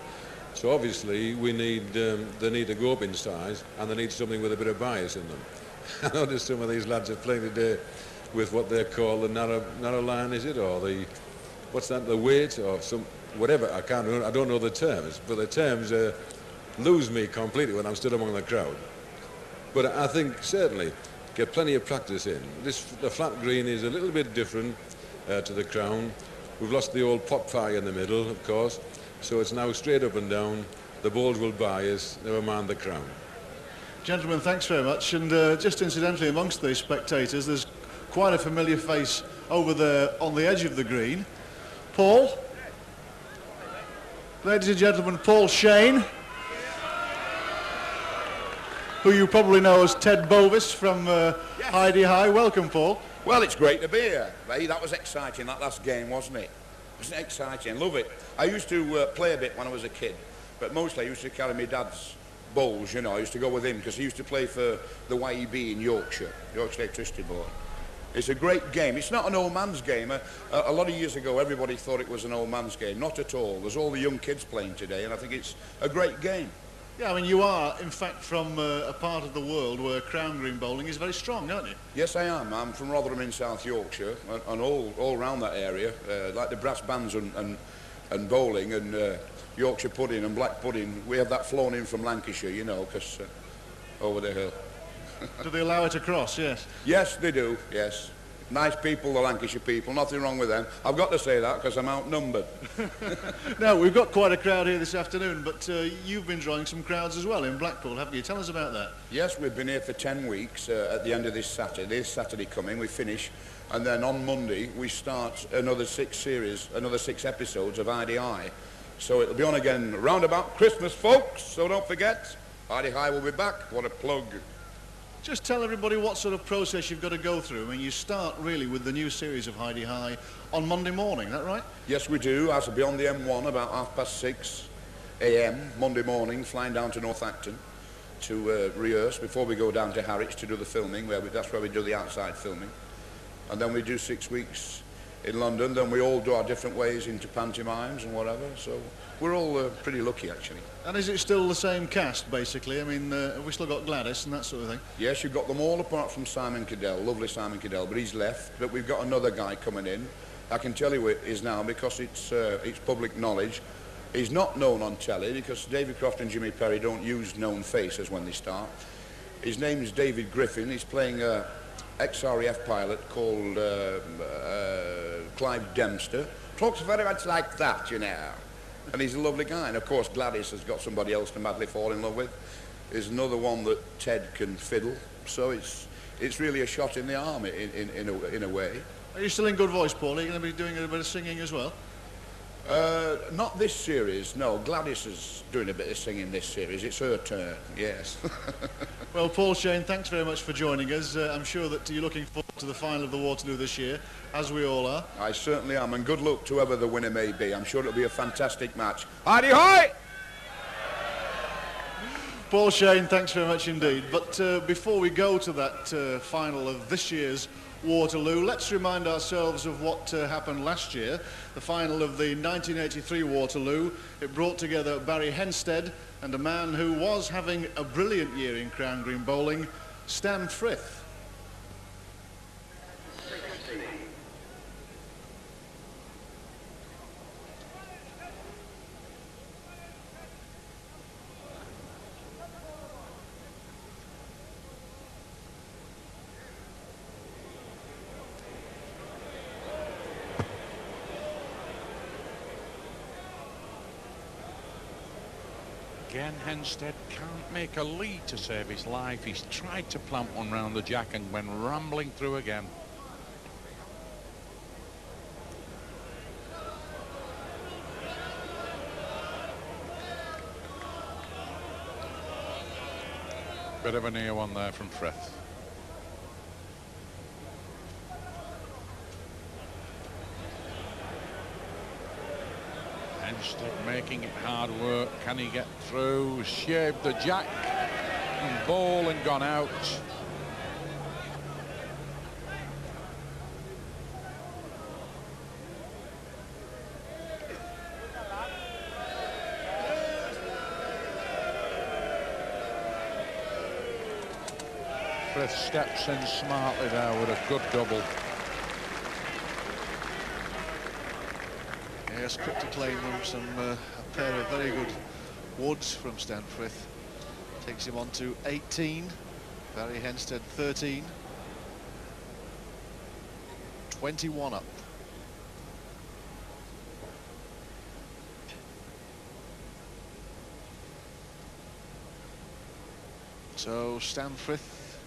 So obviously, we need um, they need a go-up in size, and they need something with a bit of bias in them. I noticed some of these lads are playing today with what they call the narrow, narrow line, is it, or the, what's that, the weight, or some, whatever, I can't remember, I don't know the terms, but the terms uh, lose me completely when I'm stood among the crowd. But I think, certainly, get plenty of practice in. This, the flat green is a little bit different uh, to the Crown. We've lost the old pot pie in the middle, of course, so it's now straight up and down. The balls will bias, never mind the Crown. Gentlemen, thanks very much. And uh, just incidentally, amongst these spectators, there's quite a familiar face over there on the edge of the green. Paul. Ladies and gentlemen, Paul Shane, who you probably know as Ted Bovis from uh, yes. Hi-de-Hi. Welcome, Paul. Well, it's great to be here. That was exciting, that last game, wasn't it? Wasn't it exciting? Love it. I used to uh, play a bit when I was a kid, but mostly I used to carry my dad's bowls, you know. I used to go with him because he used to play for the Y E B in Yorkshire, Yorkshire Electricity Board. It's a great game. It's not an old man's game. A, a lot of years ago, everybody thought it was an old man's game. Not at all. There's all the young kids playing today, and I think it's a great game. Yeah, I mean, you are, in fact, from uh, a part of the world where Crown Green Bowling is very strong, aren't you? Yes, I am. I'm from Rotherham in South Yorkshire, and, and all, all around that area, uh, like the brass bands and, and, and bowling, and... Uh, Yorkshire pudding and black pudding, we have that flown in from Lancashire, you know, because uh, over the hill. Do they allow it across, yes? Yes, they do, yes. Nice people, the Lancashire people, nothing wrong with them. I've got to say that because I'm outnumbered. Now, we've got quite a crowd here this afternoon, but uh, you've been drawing some crowds as well in Blackpool, haven't you? Tell us about that. Yes, we've been here for ten weeks uh, at the end of this Saturday. This Saturday coming, we finish, and then on Monday we start another six series, another six episodes of Hi-de-Hi. So it'll be on again round about Christmas, folks, so don't forget, Hi-de-Hi will be back. What a plug. Just tell everybody what sort of process you've got to go through. I mean, you start really with the new series of Hi-de-Hi on Monday morning, is that right? Yes, we do. I'll be on the M one about half past six A M Monday morning, flying down to North Acton to uh, rehearse before we go down to Harwich to do the filming. Where we, that's where we do the outside filming. And then we do six weeks in London, then we all do our different ways into pantomimes and whatever, so we're all uh, pretty lucky, actually. And is it still the same cast, basically? I mean, uh, have we still got Gladys and that sort of thing? Yes, you've got them all apart from Simon Cadell, lovely Simon Cadell, but he's left. But we've got another guy coming in. I can tell you who it is now because it's, uh, it's public knowledge. He's not known on telly because David Croft and Jimmy Perry don't use known faces when they start. His name is David Griffin. He's playing a... Uh, ex-R A F pilot called uh, uh, Clive Dempster. Talks very much like that, you know. And he's a lovely guy. And, of course, Gladys has got somebody else to madly fall in love with. There's another one that Ted can fiddle. So it's, it's really a shot in the arm, in, in, in, a, in a way. Are you still in good voice, Paul? Are you going to be doing a bit of singing as well? Uh, not this series, no. Gladys is doing a bit of singing this series. It's her turn, yes. Well, Paul Shane, thanks very much for joining us. Uh, I'm sure that you're looking forward to the final of the Waterloo this year, as we all are. I certainly am, and good luck to whoever the winner may be. I'm sure it'll be a fantastic match. Hi-de-hi! Paul Shane, thanks very much indeed. But uh, before we go to that uh, final of this year's Waterloo, let's remind ourselves of what uh, happened last year. The final of the nineteen eighty-three Waterloo, it brought together Barry Henstead and a man who was having a brilliant year in Crown Green Bowling, Stan Frith. Again, Henstead can't make a lead to save his life. He's tried to plant one round the jack and went rambling through again. Bit of a near one there from Frith. Henstead making it hard work. Can he get through? Shaved the jack and ball and gone out. Frith steps in smartly there with a good double. Yes, quick to claim them. Some uh, a pair of very good woods from Stan Frith. Takes him on to eighteen. Barry Henstead thirteen. twenty-one up. So Stan Frith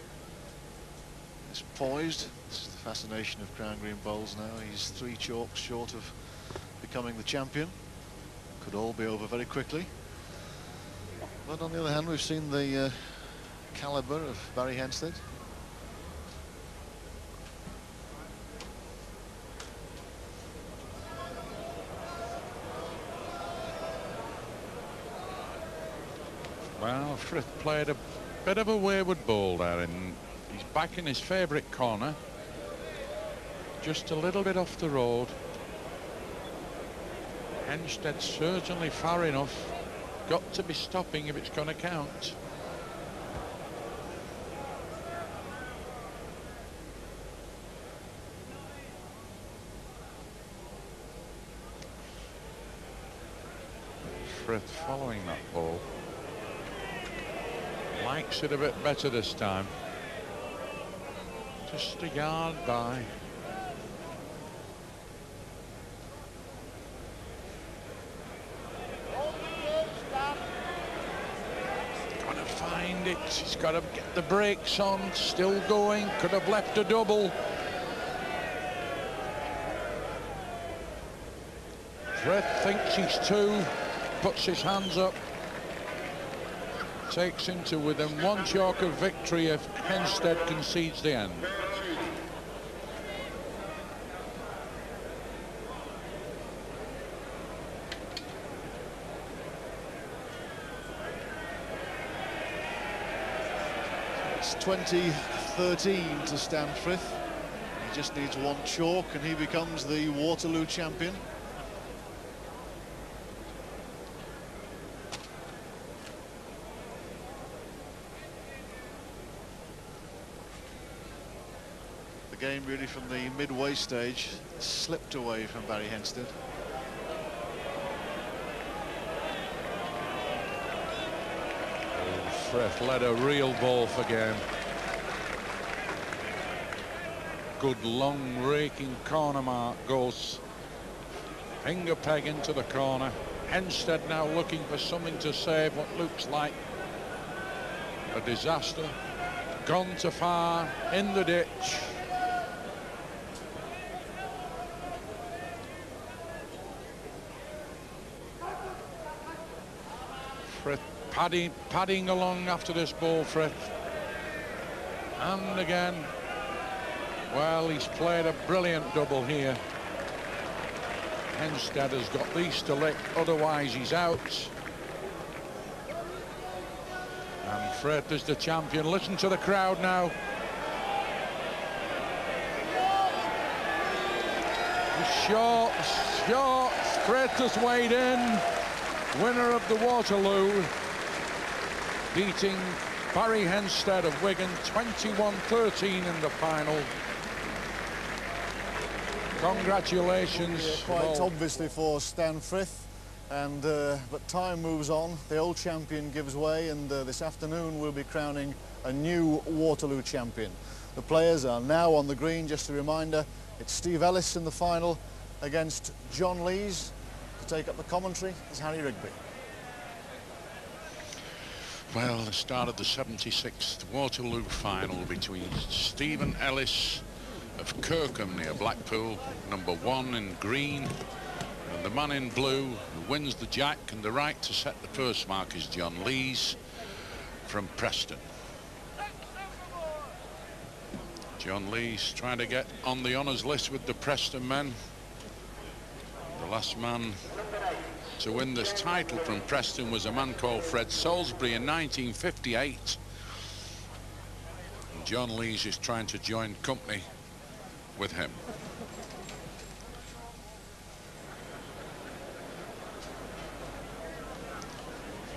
is poised. This is the fascination of Crown Green Bowls now. He's three chalks short of becoming the champion. Could all be over very quickly. But on the other hand, we've seen the uh, calibre of Barry Henstead. Well, Frith played a bit of a wayward ball there in. He's back in his favourite corner, just a little bit off the road. Henstead certainly far enough, got to be stopping if it's going to count. Frith following that ball, likes it a bit better this time. Just a yard by. Gonna find it. He's got to get the brakes on. Still going. Could have left a double. Frith thinks he's two. Puts his hands up. Takes him to within one chalk of victory if Henstead concedes the end. It's twenty thirteen to Stan Frith. He just needs one chalk and he becomes the Waterloo champion. Game really from the midway stage slipped away from Barry Henstead. Oh, Frith led a real ball for game. Good long raking corner mark goes finger peg into the corner. Henstead now looking for something to save what looks like a disaster. Gone too far in the ditch. Frith padding, padding along after this ball, Frith. And again, well, he's played a brilliant double here. Henstead has got these to lick, otherwise he's out. And Frith is the champion. Listen to the crowd now. Short, short, Frith has weighed in. Winner of the Waterloo, beating Barry Henstead of Wigan twenty-one thirteen in the final. Congratulations. Yeah, quite obviously for Stan Frith, and uh, but time moves on. The old champion gives way, and uh, this afternoon we'll be crowning a new Waterloo champion. The players are now on the green. Just a reminder, it's Steve Ellis in the final against John Lees. Take up the commentary is Harry Rigby. Well, the start of the seventy-sixth Waterloo final between Stephen Ellis of Kirkham near Blackpool, number one in green, and the man in blue who wins the jack and the right to set the first mark is John Lees from Preston. John Lees trying to get on the honours list with the Preston men. The last man to win this title from Preston was a man called Fred Salisbury in nineteen fifty-eight. And John Lees is trying to join company with him.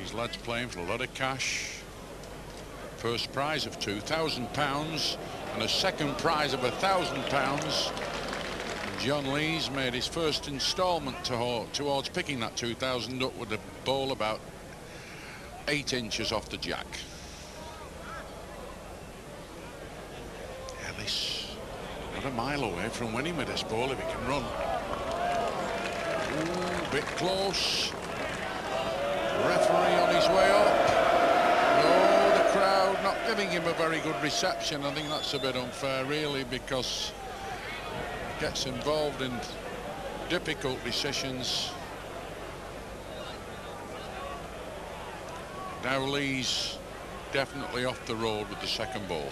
These lads playing for a lot of cash. First prize of two thousand pounds and a second prize of one thousand pounds. John Lees made his first instalment to towards picking that two thousand up with a ball about eight inches off the jack. Ellis, not a mile away from winning with this ball if he can run. Ooh, bit close. Referee on his way up. No, the crowd not giving him a very good reception. I think that's a bit unfair, really, because gets involved in difficult decisions. Now Lees definitely off the road with the second ball.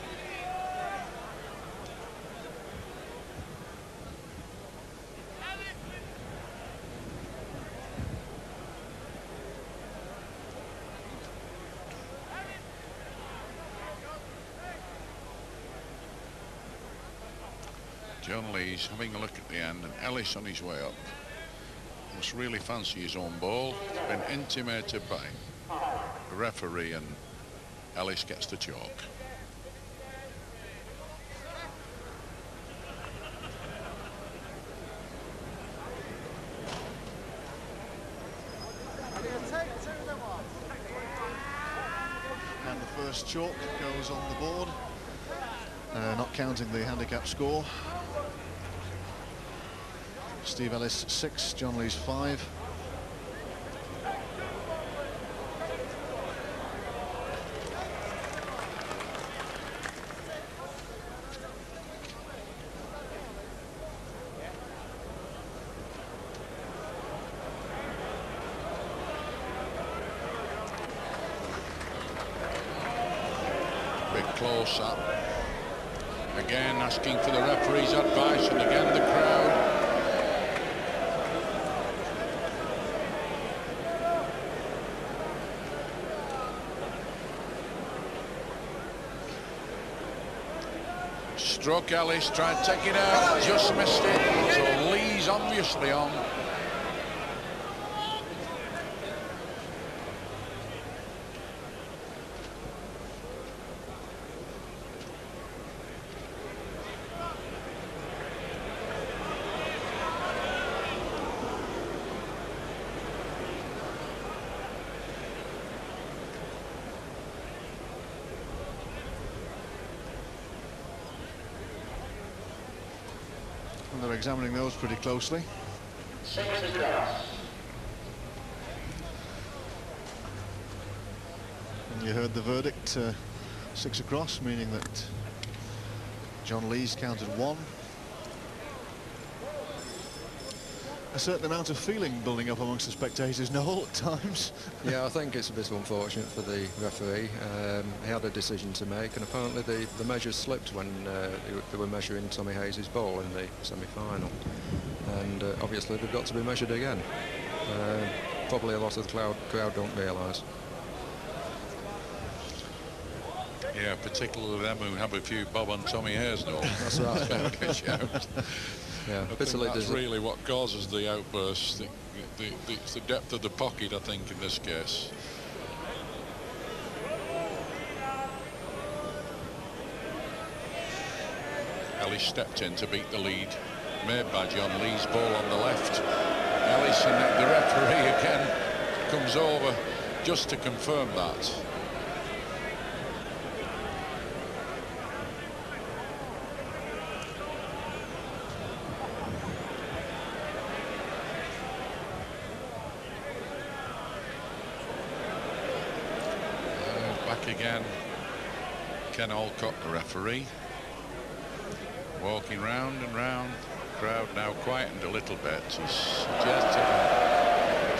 John Lees having a look at the end, and Ellis on his way up. Must really fancy his own ball. Been intimated by the referee, and Ellis gets the chalk. And the first chalk goes on the board, uh, not counting the handicap score. Steve Ellis six, John Lees five. Big close up. Again, asking for the referee's advice, and again the crowd. Struck Ellis, tried to take it out, just missed it. So Lees obviously on. Examining those pretty closely. And you heard the verdict, uh, six across, meaning that John Lees counted one. A certain amount of feeling building up amongst the spectators, Noel, at times. Yeah, I think it's a bit unfortunate for the referee. Um, he had a decision to make, and apparently the, the measures slipped when uh, they were measuring Tommy Hayes' ball in the semi-final. And uh, obviously they've got to be measured again. Uh, probably a lot of the crowd, crowd don't realise. Yeah, particularly them who have a few bob on Tommy Hayes, Noel. That's right. Yeah, I think that's really what causes the outburst. The, the, the, it's the depth of the pocket, I think, in this case. Ellis stepped in to beat the lead made by John Lees. Ball on the left. Ellis, and the referee again comes over just to confirm that. back again. Ken Alcott, the referee, walking round and round. Crowd now quietened a little bit. He's suggested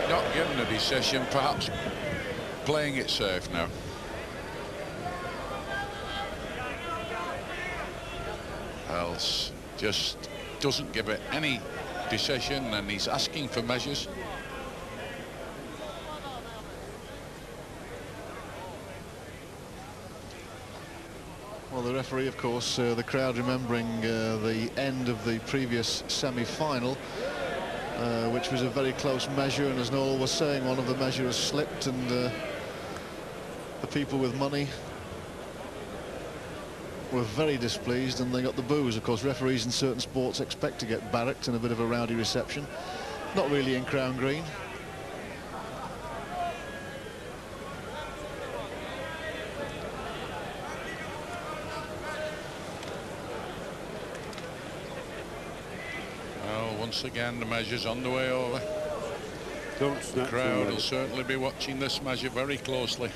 not given a decision, perhaps playing it safe now. Else just doesn't give it any decision, and he's asking for measures. Well, the referee, of course, uh, the crowd remembering uh, the end of the previous semi-final, uh, which was a very close measure, and as Noel was saying, one of the measurers slipped, and uh, the people with money were very displeased, and they got the boos. Of course, referees in certain sports expect to get barracked and a bit of a rowdy reception. Not really in Crown Green. Once again, the measure's on the way over. Don't snap. The crowd will certainly be watching this measure very closely.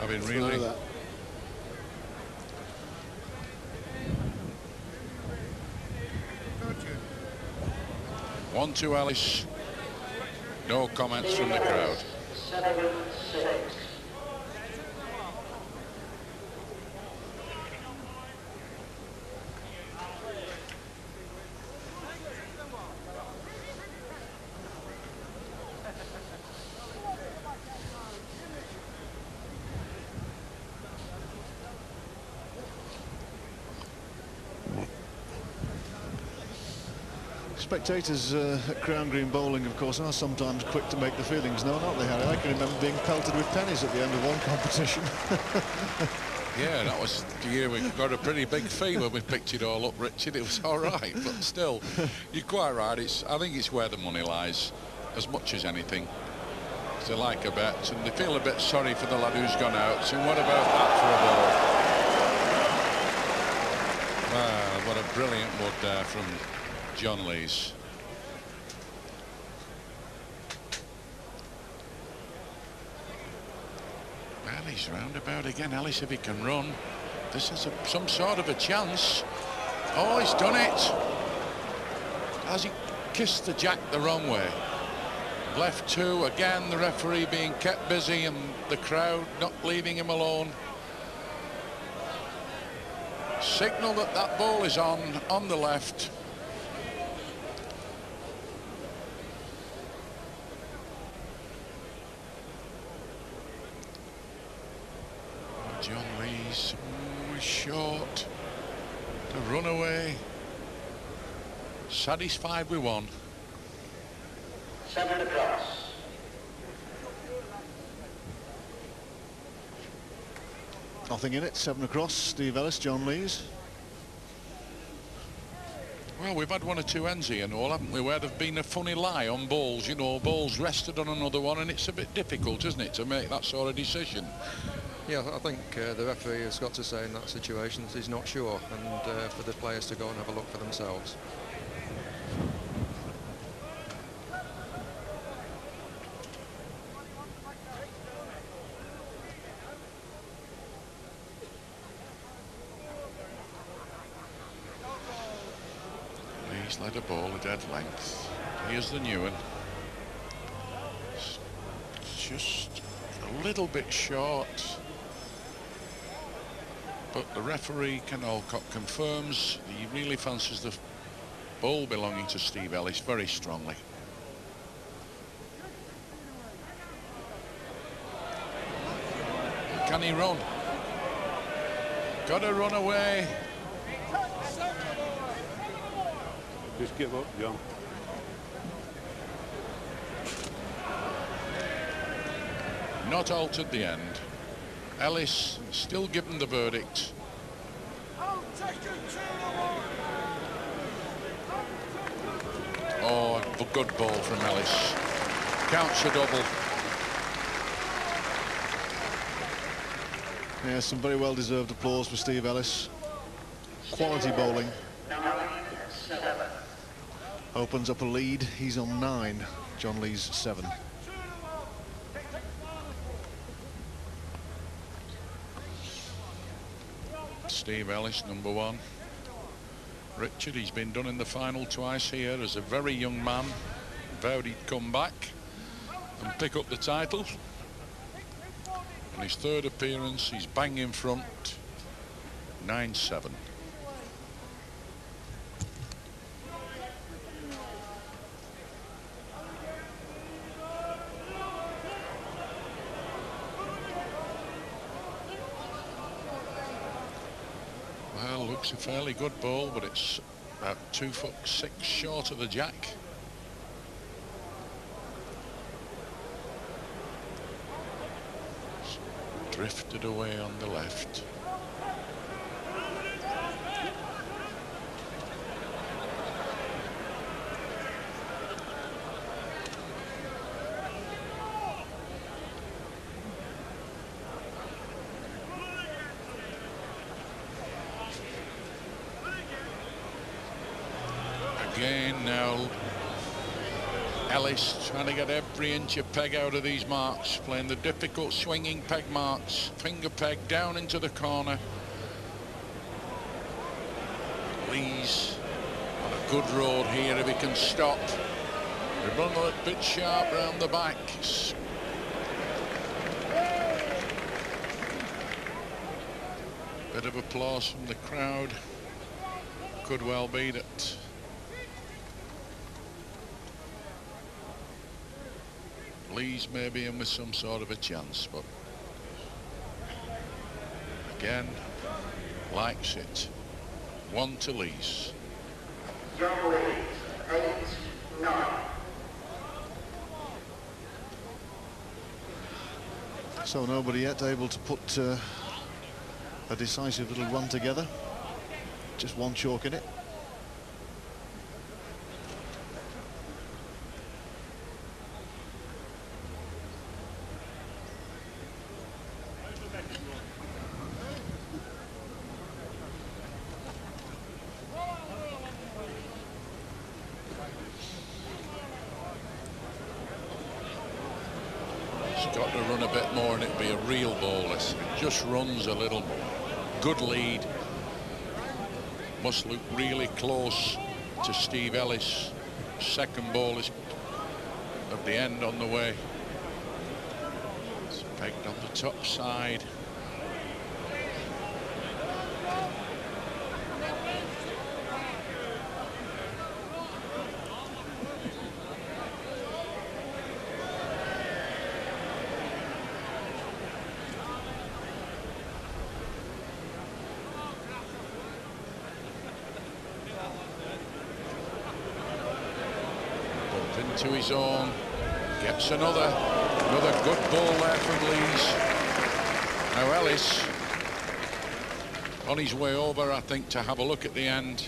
Having really that. One to Ellis. No comments from the crowd. Seven, six. Spectators uh, at Crown Green Bowling, of course, are sometimes quick to make the feelings known, aren't they, Harry? I can remember being pelted with pennies at the end of one competition. Yeah, that was the year we got a pretty big fee when we picked it all up, Richard. It was all right, but still, you're quite right. It's, I think it's where the money lies, as much as anything. They like a bet, and they feel a bit sorry for the lad who's gone out, and what about that for a ball? Wow, what a brilliant wood there from John Lees. Ellis roundabout again. Ellis, if he can run, this is a, some sort of a chance. Oh, he's done it. As he kissed the jack the wrong way. Left two again. The referee being kept busy and the crowd not leaving him alone. Signal that that ball is on on the left. John Lees, ooh, short, the runaway, satisfied with one. Seven across. Nothing in it, seven across, Steve Ellis, John Lees. Well, we've had one or two ends here and all, haven't we, where there've been a funny lie on balls, you know, balls rested on another one, and it's a bit difficult, isn't it, to make that sort of decision. Yeah, I think uh, the referee has got to say in that situation that he's not sure, and uh, for the players to go and have a look for themselves. He's led a ball at dead length. Here's the new one. It's just a little bit short. But the referee, Ken Alcott, confirms that he really fancies the ball belonging to Steve Ellis very strongly. Can he run? Got to run away. Just give up, John. Not altered the end. Ellis still given the verdict. Oh, a good ball from Ellis. Counts a double. Yeah, some very well-deserved applause for Steve Ellis. Quality bowling. Opens up a lead. He's on nine. John Lees seven. Steve Ellis, number one. Richard, he's been done in the final twice here as a very young man. Vowed he'd come back and pick up the title. And his third appearance, he's bang in front, nine seven. Well, looks a fairly good ball, but it's about two foot six short of the jack. Drifted away on the left. Again now, Ellis trying to get every inch of peg out of these marks, playing the difficult swinging peg marks, finger peg down into the corner. Lees on a good road here if he can stop. Rebundle a bit sharp round the back. Bit of applause from the crowd. Could well be that Lees may be in with some sort of a chance, but again, likes it. One to Lees. John Lees, eight, nine. So nobody yet able to put uh, a decisive little run together. Just one chalk in it. Runs a little more. Good lead. Must look really close to Steve Ellis. Second ball is of the end on the way. It's pegged on the top side. To his own, gets another, another good ball there from Lees. Now Ellis, on his way over, I think, to have a look at the end,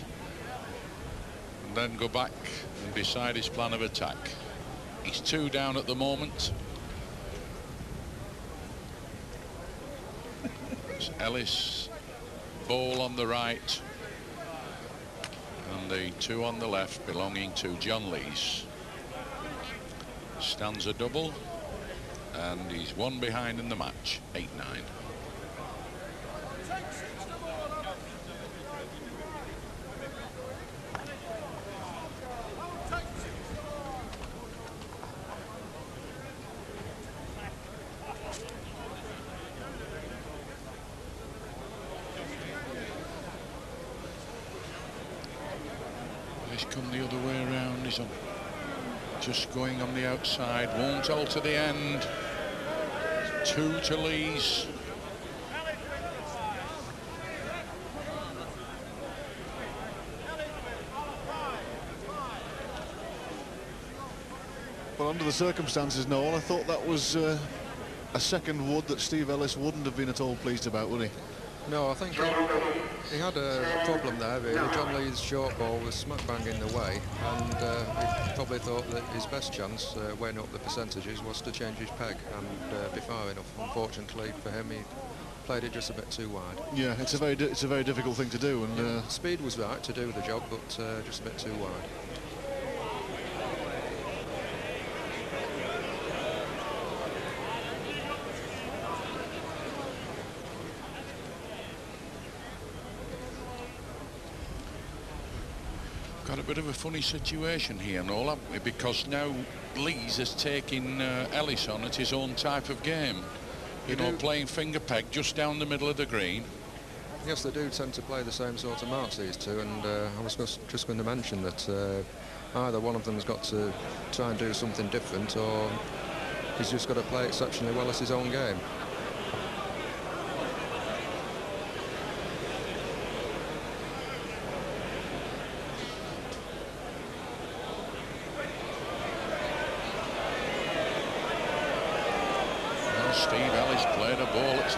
and then go back and decide his plan of attack. He's two down at the moment. It's Ellis, ball on the right, and the two on the left belonging to John Lees. Stands a double, and he's one behind in the match, eight nine. He's come the other way around, he's on. Just going on the outside, won't alter the end. Two to Lees. Well, under the circumstances, Noel, I thought that was uh, a second wood that Steve Ellis wouldn't have been at all pleased about, would he? No, I think he, he had a problem there, really. John Lees' short ball was smack bang in the way, and uh, he probably thought that his best chance, uh, weighing up the percentages, was to change his peg and uh, be far enough. Unfortunately for him, he played it just a bit too wide. Yeah, it's a very, di it's a very difficult thing to do. And yeah, uh, speed was right to do the job, but uh, just a bit too wide. got a bit of a funny situation here and all, haven't we? Because now Lees has taken uh, Ellis on at his own type of game. You know, playing finger peg just down the middle of the green. Yes, they do tend to play the same sort of marks, these two, and uh, I was just going to mention that uh, either one of them has got to try and do something different, or he's just got to play exceptionally well at his own game.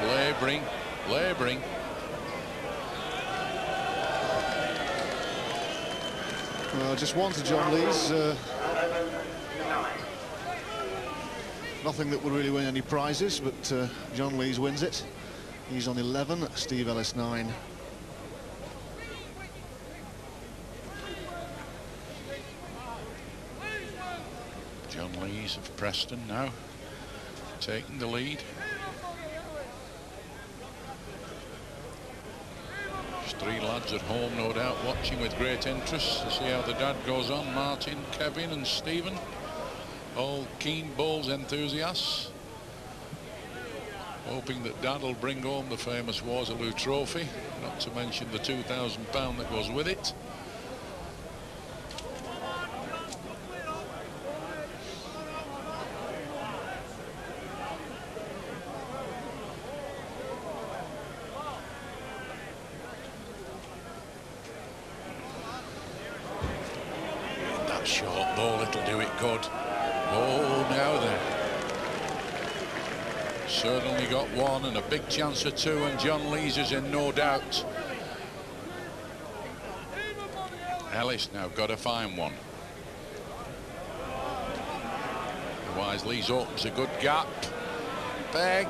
Labouring, labouring. Well, just one to John Lees. Uh, nothing that would really win any prizes, but uh, John Lees wins it. He's on eleven, Steve Ellis nine. John Lees of Preston now taking the lead. Three lads at home, no doubt, watching with great interest to see how the dad goes on. Martin, Kevin and Stephen, all keen bowls enthusiasts, hoping that dad will bring home the famous Waterloo trophy, not to mention the two thousand pounds that goes with it. And a big chance for two, and John Lees is in no doubt. Ellis now got to find one. Otherwise, Lees opens a good gap. Peg.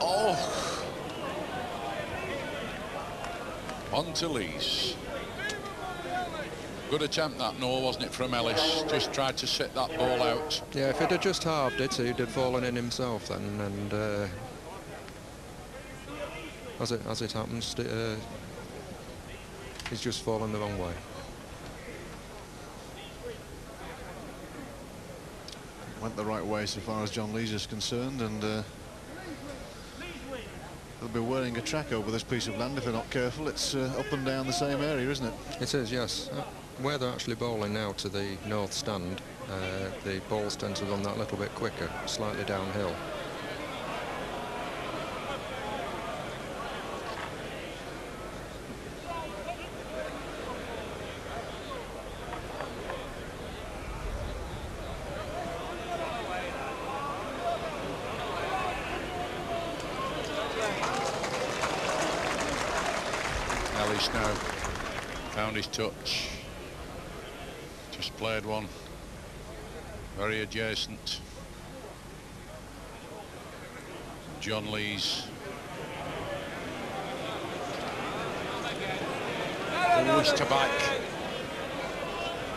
Oh. On to Lees. Good attempt that, Noel, wasn't it, from Ellis? Just tried to sit that ball out. Yeah, if he'd have just halved it, he'd have fallen in himself then, and... Uh... As it, as it happens, uh, he's just fallen the wrong way. Went the right way so far as John Lees is concerned, and uh, he'll be wearing a track over this piece of land if they're not careful. It's uh, up and down the same area, isn't it? It is, yes. Uh, where they're actually bowling now to the north stand, uh, the balls tend to run that little bit quicker, slightly downhill. Now found his touch, just played one very adjacent. John Lees. Always to back.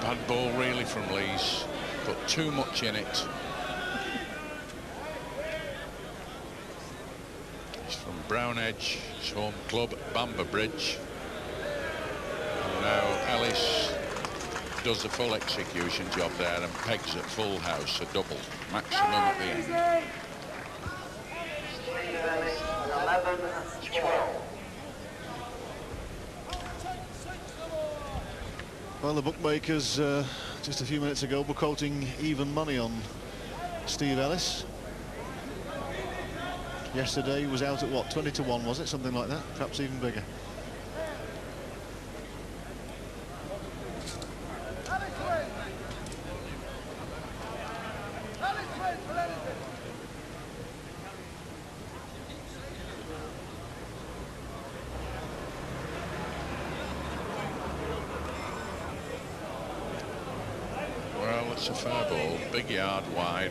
Bad ball really from Lees, but too much in it. He's from Brown Edge, his home club at Bamber Bridge. Now Ellis does the full execution job there and pegs at full house, a double maximum at the end. Well, the bookmakers uh, just a few minutes ago were quoting even money on Steve Ellis. Yesterday was out at what, twenty to one, was it? Something like that, perhaps even bigger.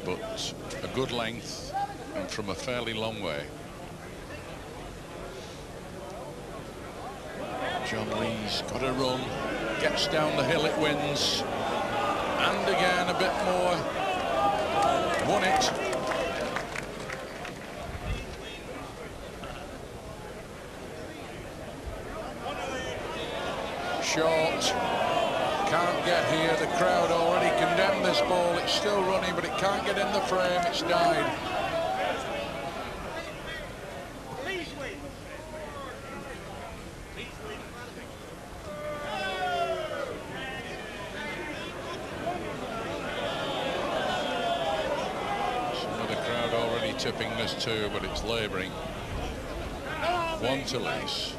But a good length and from a fairly long way. John Lees got a run, gets down the hill, it wins, and again a bit more, won it. Short, Can't get here. The crowd already condemned this ball. It's still running, but it can't get in the frame. It's died. It's another crowd already tipping this too, but it's labouring. One to Lees.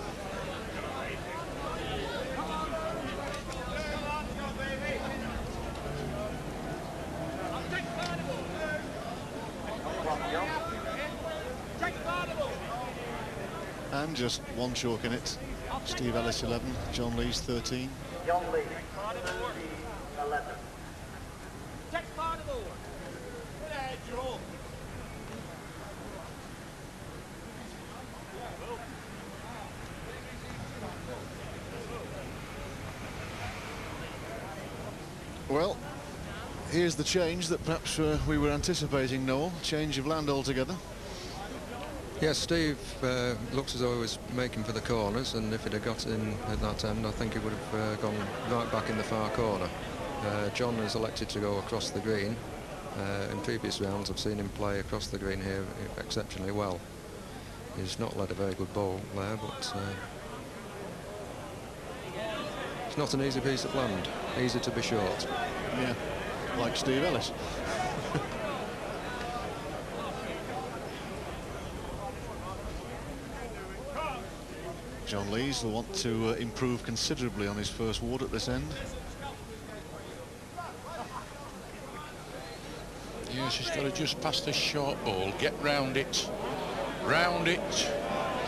And just one chalk in it. Steve Ellis eleven, John Lees thirteen. John Lees eleven. Well, here's the change that perhaps uh, we were anticipating, Noel. Change of land altogether. Yes, Steve uh, looks as though he was making for the corners, and if it had got in at that end, I think it would have uh, gone right back in the far corner. Uh, John has elected to go across the green. Uh, in previous rounds, I've seen him play across the green here exceptionally well. He's not led a very good ball there, but uh, it's not an easy piece of land. Easy to be short. Yeah, like Steve Ellis. John Lees will want to uh, improve considerably on his first ward at this end. Yes, he's got to just pass this short ball, get round it, round it,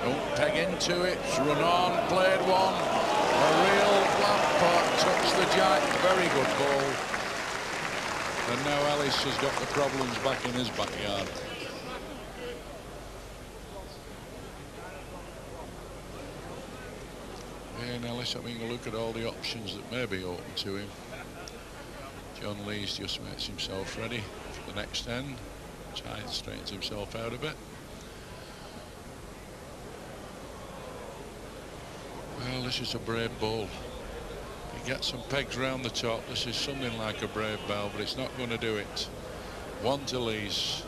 don't peg into it, run on, played one, a real flat pot, touched the jack, very good ball. And now Ellis has got the problems back in his backyard. Ellis having a look at all the options that may be open to him. John Lees just makes himself ready for the next end. Hyde straightens himself out a bit. Well, this is a brave ball. He gets some pegs round the top. This is something like a brave ball, but it's not going to do it. One to Lees.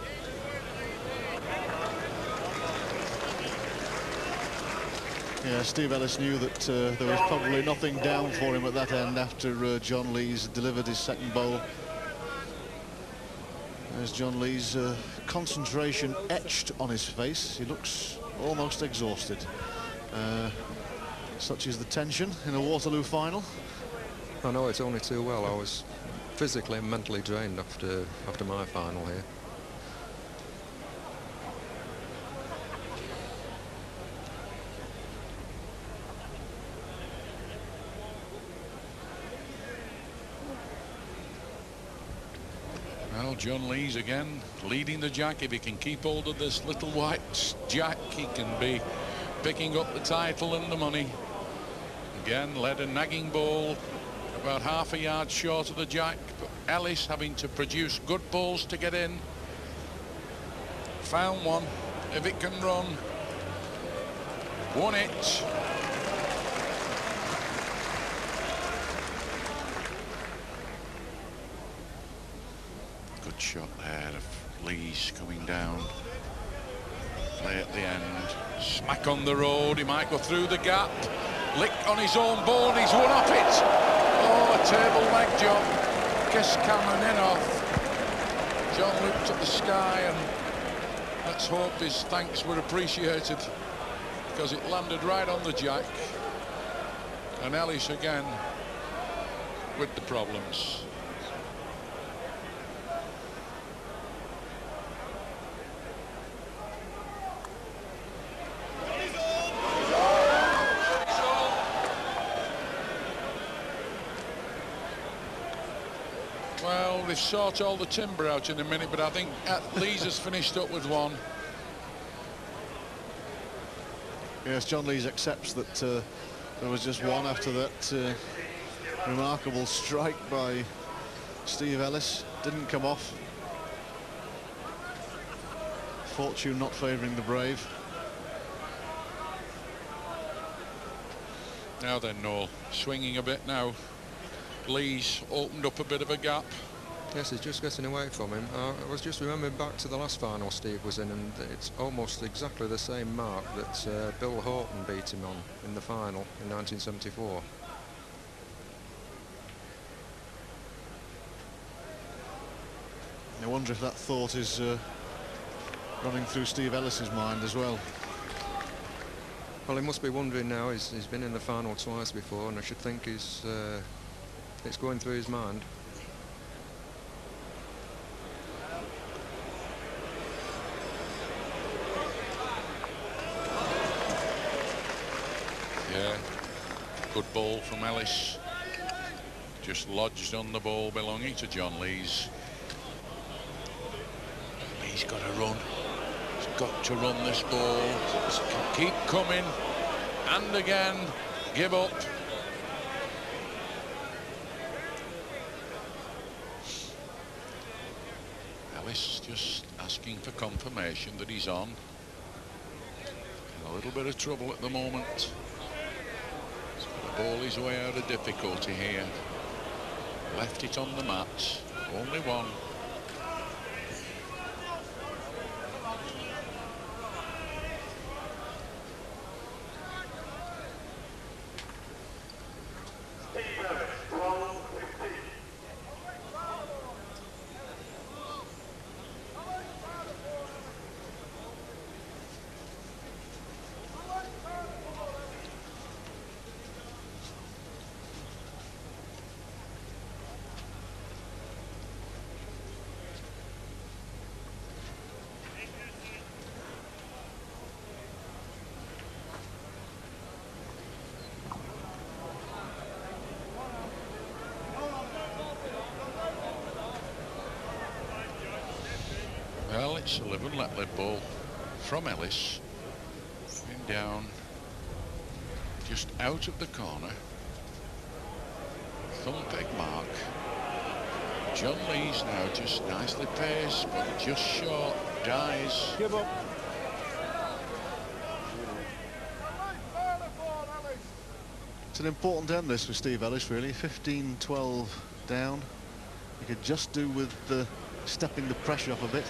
Yeah, Steve Ellis knew that uh, there was probably nothing down for him at that end after uh, John Lees delivered his second bowl. There's John Lees' uh, concentration etched on his face. He looks almost exhausted. Uh, such is the tension in a Waterloo final. I know it only too well. I was physically and mentally drained after, after my final here. John Lees again leading the jack. If he can keep hold of this little white jack, he can be picking up the title and the money. Again, led a nagging ball about half a yard short of the jack, but Ellis having to produce good balls to get in. Found one. If it can run, won it. Shot there of Lees coming down. Play at the end. Smack on the road. He might go through the gap. Lick on his own board. He's won off it. Oh, a table leg job. Kiss Cameron in off. John looked at the sky, and let's hope his thanks were appreciated, because it landed right on the jack. And Ellis again with the problems. They've sort all the timber out in a minute, but I think Lees has finished up with one. Yes, John Lees accepts that uh, there was just one after that uh, remarkable strike by Steve Ellis. Didn't come off. Fortune not favouring the brave. Now then, Noel, swinging a bit now. Lees opened up a bit of a gap. Yes, he's just getting away from him. Uh, I was just remembering back to the last final Steve was in, and it's almost exactly the same mark that uh, Bill Horton beat him on in the final in nineteen seventy-four. I wonder if that thought is uh, running through Steve Ellis's mind as well. Well, he must be wondering now. He's, he's been in the final twice before, and I should think he's, uh, it's going through his mind. Yeah, good ball from Ellis. Just lodged on the ball belonging to John Lees. He's got to run. He's got to run this ball. It's keep coming. And again, give up. Ellis just asking for confirmation that he's on. In a little bit of trouble at the moment. Ball his way out of difficulty here. Left it on the mats. Only one. It's a live and let live ball from Ellis, and down just out of the corner. Thumb peg mark. John Lees now just nicely paced, but just short, dies. Give up. It's an important end this for Steve Ellis, really. fifteen twelve down. He could just do with the stepping the pressure up a bit.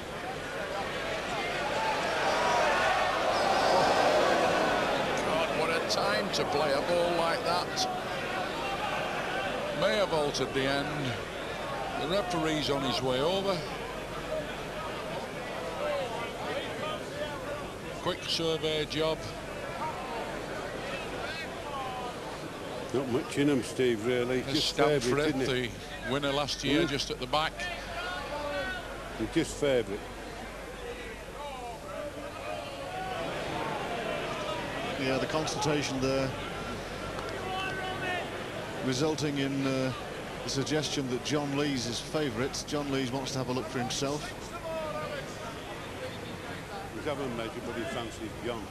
Time to play a ball like that. May have altered the end. The referee's on his way over. Quick survey job. Not much in him, Steve, really. Just Stan Frith, the winner last year, mm. just at the back. He just favourite. Yeah, the concentration there resulting in uh, the suggestion that John Lees is favourite. John Lees wants to have a look for himself. We haven't made it, but he fancies John.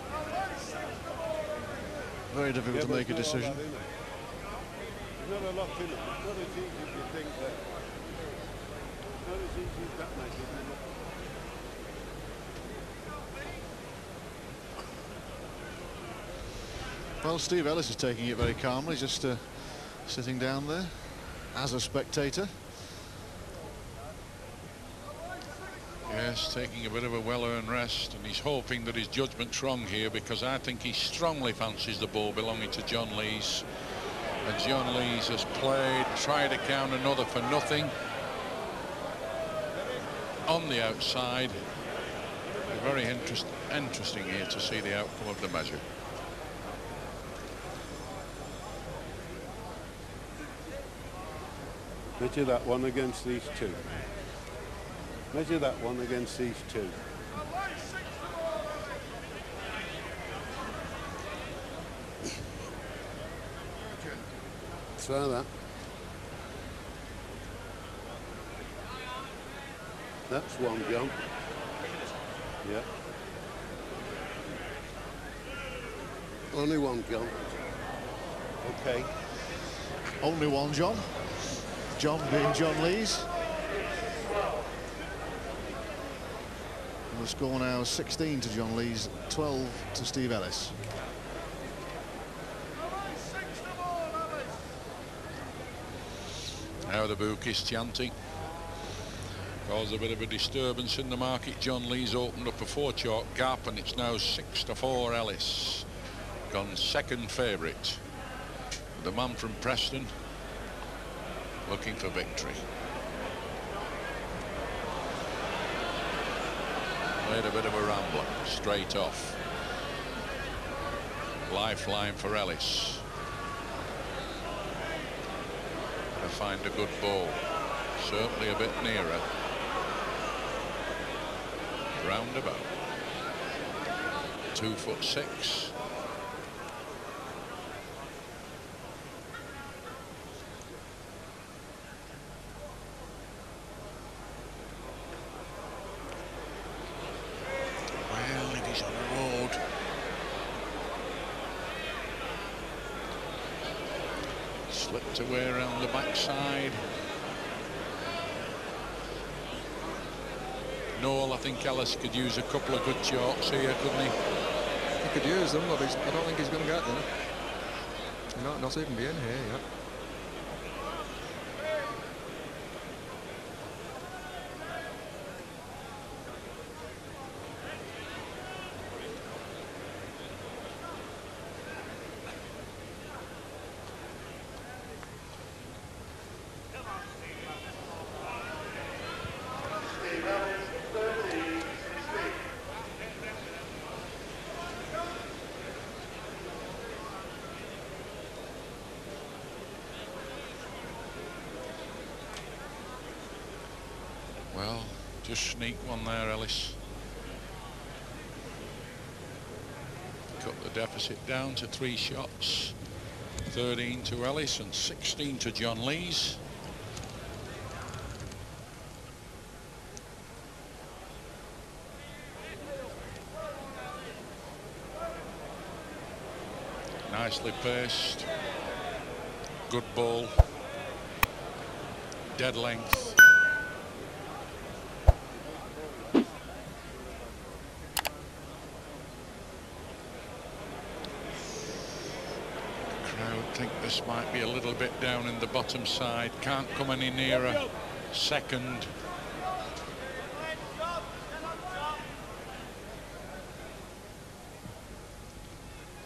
Very difficult yeah, to make a decision. Not a lot in it. Not as easy as you think that. Not as easy as that makes it. Well, Steve Ellis is taking it very calmly, just uh, sitting down there as a spectator. Yes, taking a bit of a well-earned rest, and he's hoping that his judgment's wrong here, because I think he strongly fancies the ball belonging to John Lees. And John Lees has played, tried to count another for nothing. On the outside. Very interest interesting here to see the outcome of the measure. Measure that one against these two. Measure that one against these two. Try that. That's one, John. Yeah. Only one, John. Okay. Only one, John. John being John Lees. And the score now sixteen to John Lees, twelve to Steve Ellis. Now the book is chanting. Caused a bit of a disturbance in the market. John Lees opened up a four-chalk gap, and it's now six to four. Ellis gone second favourite. The man from Preston looking for victory. Made a bit of a rambler straight off. Lifeline for Ellis. Gonna find a good ball. Certainly a bit nearer. Roundabout. Two foot six. Well, it is on the road. Slipped away around the backside. Noel, I think Ellis could use a couple of good chalks here, couldn't he? He could use them, but he's, I don't think he's going to get them. Not, not even being here yet. Just sneak one there, Ellis. Cut the deficit down to three shots. thirteen to Ellis and sixteen to John Lees. Nicely paced. Good ball. Dead length. This might be a little bit down in the bottom side. Can't come any nearer. Second.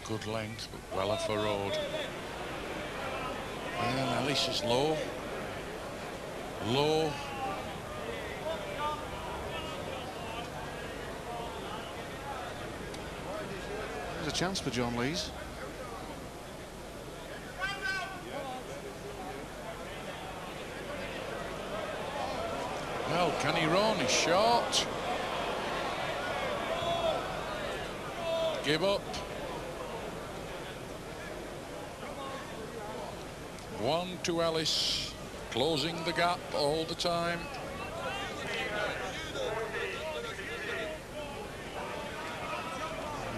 Good length, but well off a road. Well, Ellis is low. Low. There's a chance for John Lees. Well, can he run? He's short. Give up. One to Ellis, closing the gap all the time.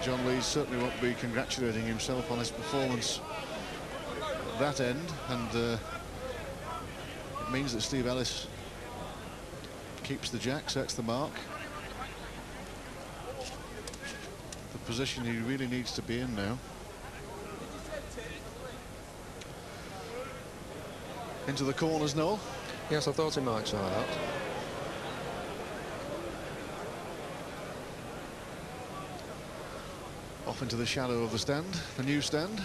John Lees certainly won't be congratulating himself on his performance at that end, and uh, it means that Steve Ellis keeps the jack, sets the mark. The position he really needs to be in now. Into the corners, Noel. Yes, I thought he might try that. Off into the shadow of the stand, the new stand.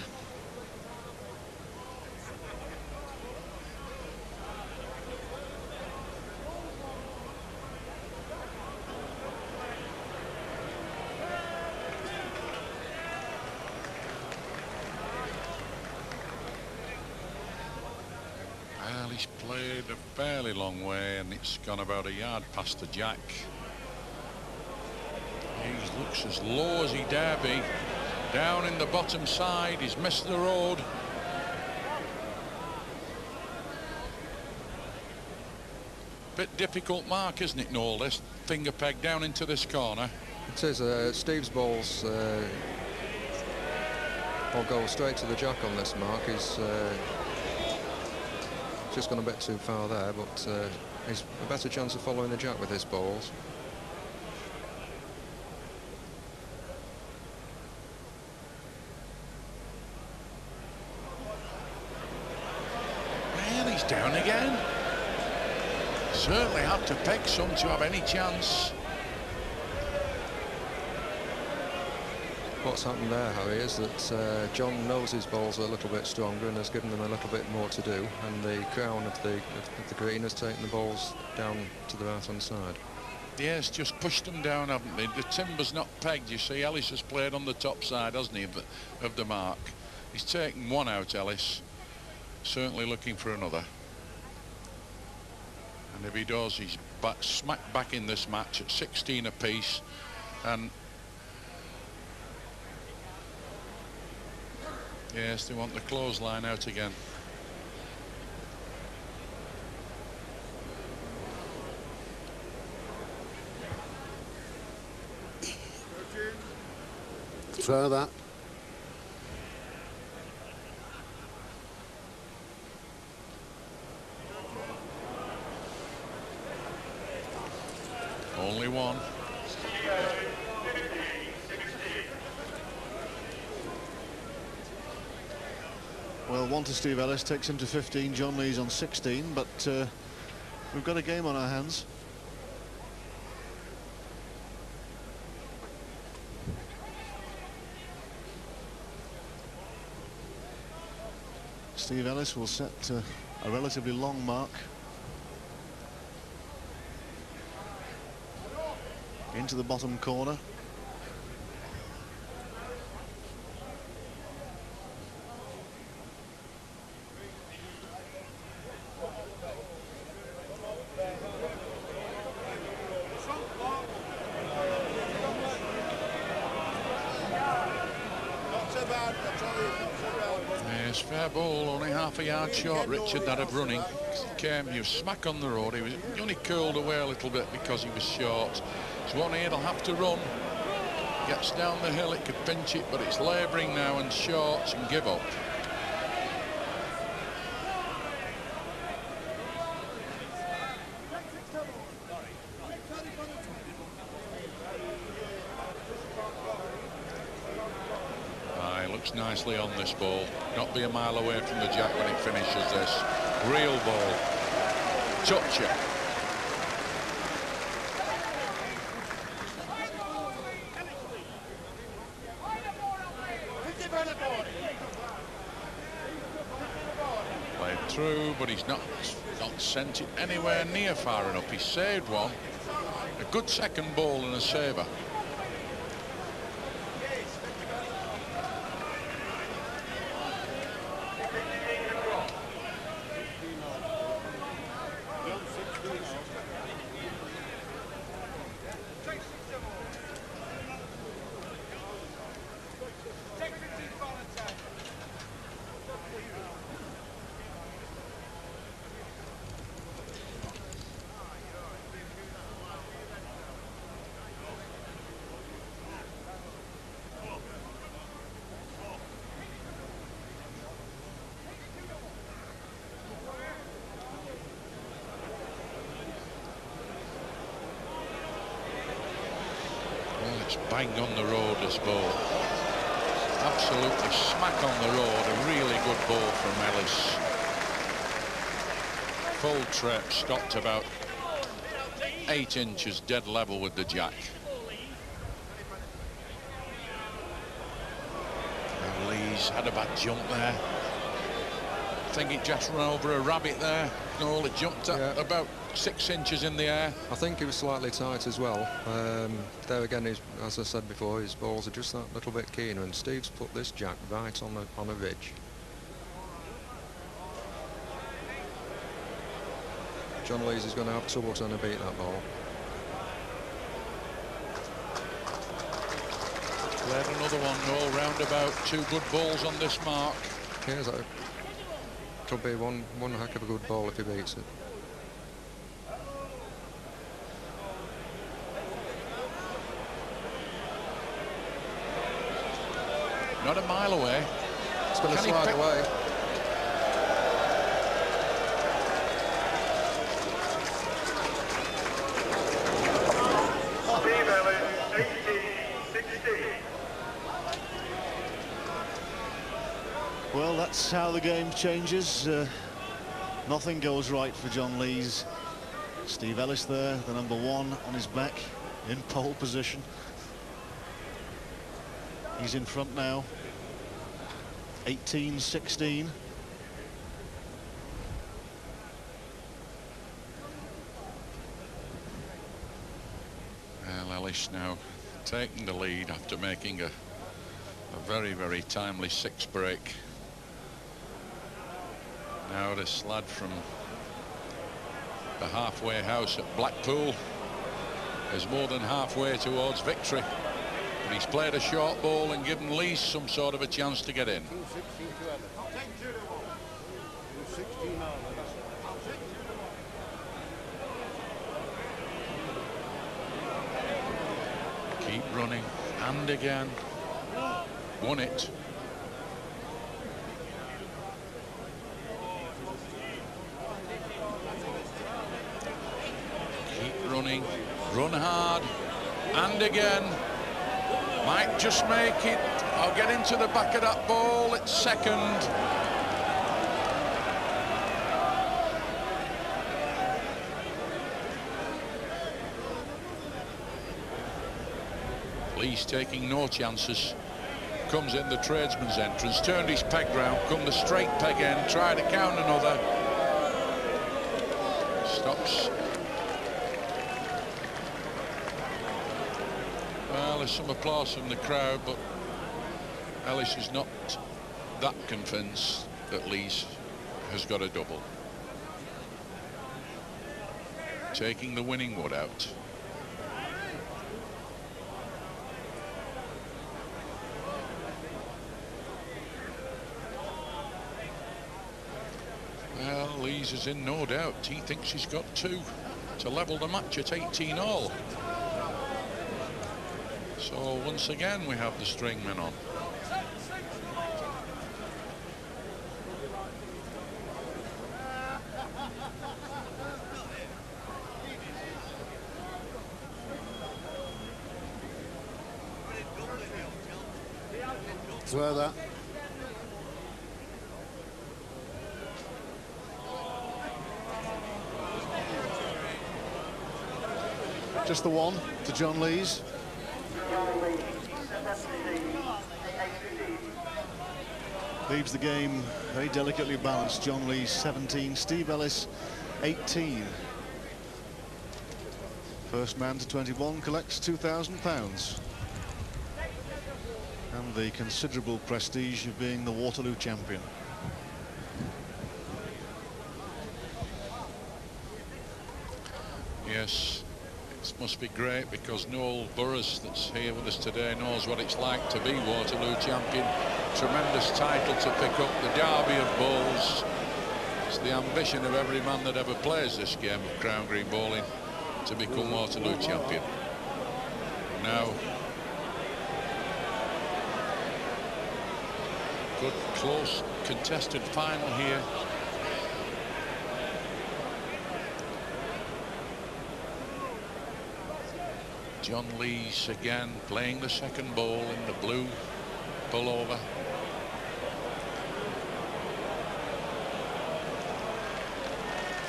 Fairly long way, and it's gone about a yard past the jack. He looks as low as he dare be. Down in the bottom side, he's missed the road. Bit difficult mark, isn't it, Noel? This finger peg down into this corner. It is. Uh, Steve's balls uh, will go straight to the jack on this mark. He's uh, just gone a bit too far there, but uh, he's a better chance of following the jack with his balls. And he's down again. Certainly have to peg some to have any chance. What's happened there, Harry, is that uh, John knows his balls are a little bit stronger and has given them a little bit more to do, and the crown of the, of the green has taken the balls down to the right-hand side. Yes, just pushed them down, haven't they? The timber's not pegged, you see. Ellis has played on the top side, hasn't he, of, of the mark. He's taken one out, Ellis. Certainly looking for another. And if he does, he's back, smack back in this match at sixteen apiece. And yes, they want the clothesline out again. Try that. Only one. Well, one to Steve Ellis, takes him to fifteen, John Lees on sixteen, but uh, we've got a game on our hands. Steve Ellis will set uh, a relatively long mark into the bottom corner. Short, Richard, that of running. Came, he was smack on the road. He was he only curled away a little bit because he was short. So one here, he'll have to run. Gets down the hill, it could pinch it, but it's labouring now and shorts and give up. Nicely on this ball, not be a mile away from the jack when it finishes this. Real ball, toucher. Played through, but he's not not sent it anywhere near far enough. He saved one. A good second ball and a saver. Bang on the road, this ball. Absolutely smack on the road. A really good ball from Ellis. Full trip, stopped about eight inches dead level with the jack. And Lees had a bad jump there. I think he just ran over a rabbit there. Noel, it jumped up yeah. about six inches in the air. I think he was slightly tight as well. Um, there again, he's, as I said before, his balls are just that little bit keener, and Steve's put this jack right on the, on a ridge. John Lees is going to have trouble trying to beat that ball. Led another one, Noel, roundabout. Two good balls on this mark. Here's a, could be one, one heck of a good ball if he beats it. Not a mile away. It's going to slide away. Steve Ellis, eighteen sixteen. Well, that's how the game changes. Uh, nothing goes right for John Lees. Steve Ellis there, the number one on his back, in pole position. He's in front now, eighteen sixteen. Well, Ellis now taking the lead after making a, a very, very timely six break. Now this lad from the halfway house at Blackpool is more than halfway towards victory. And he's played a short ball and given Lees some sort of a chance to get in. Keep running, and again. Won it. Keep running, run hard, and again. Might just make it. I'll get into the back of that ball. It's second. Lees taking no chances. Comes in the tradesman's entrance. Turned his peg round. Come the straight peg in. Tried to count another. Stops. Well, there's some applause from the crowd, but Ellis is not that convinced that Lees has got a double. Taking the winning wood out. Well, Lees is in no doubt. He thinks he's got two to level the match at eighteen all. So once again we have the string men on. Swear that. Just the one to John Lees. Leaves the game very delicately balanced. John Lees seventeen, Steve Ellis eighteen. First man to twenty-one collects two thousand pounds. And the considerable prestige of being the Waterloo champion. Yes. It must be great, because Noel Burrows, that's here with us today, knows what it's like to be Waterloo champion. Tremendous title to pick up, the derby of bowls. It's the ambition of every man that ever plays this game of Crown Green Bowling to become Waterloo champion. Now, good, close, contested final here. John Lees again playing the second ball in the blue pullover.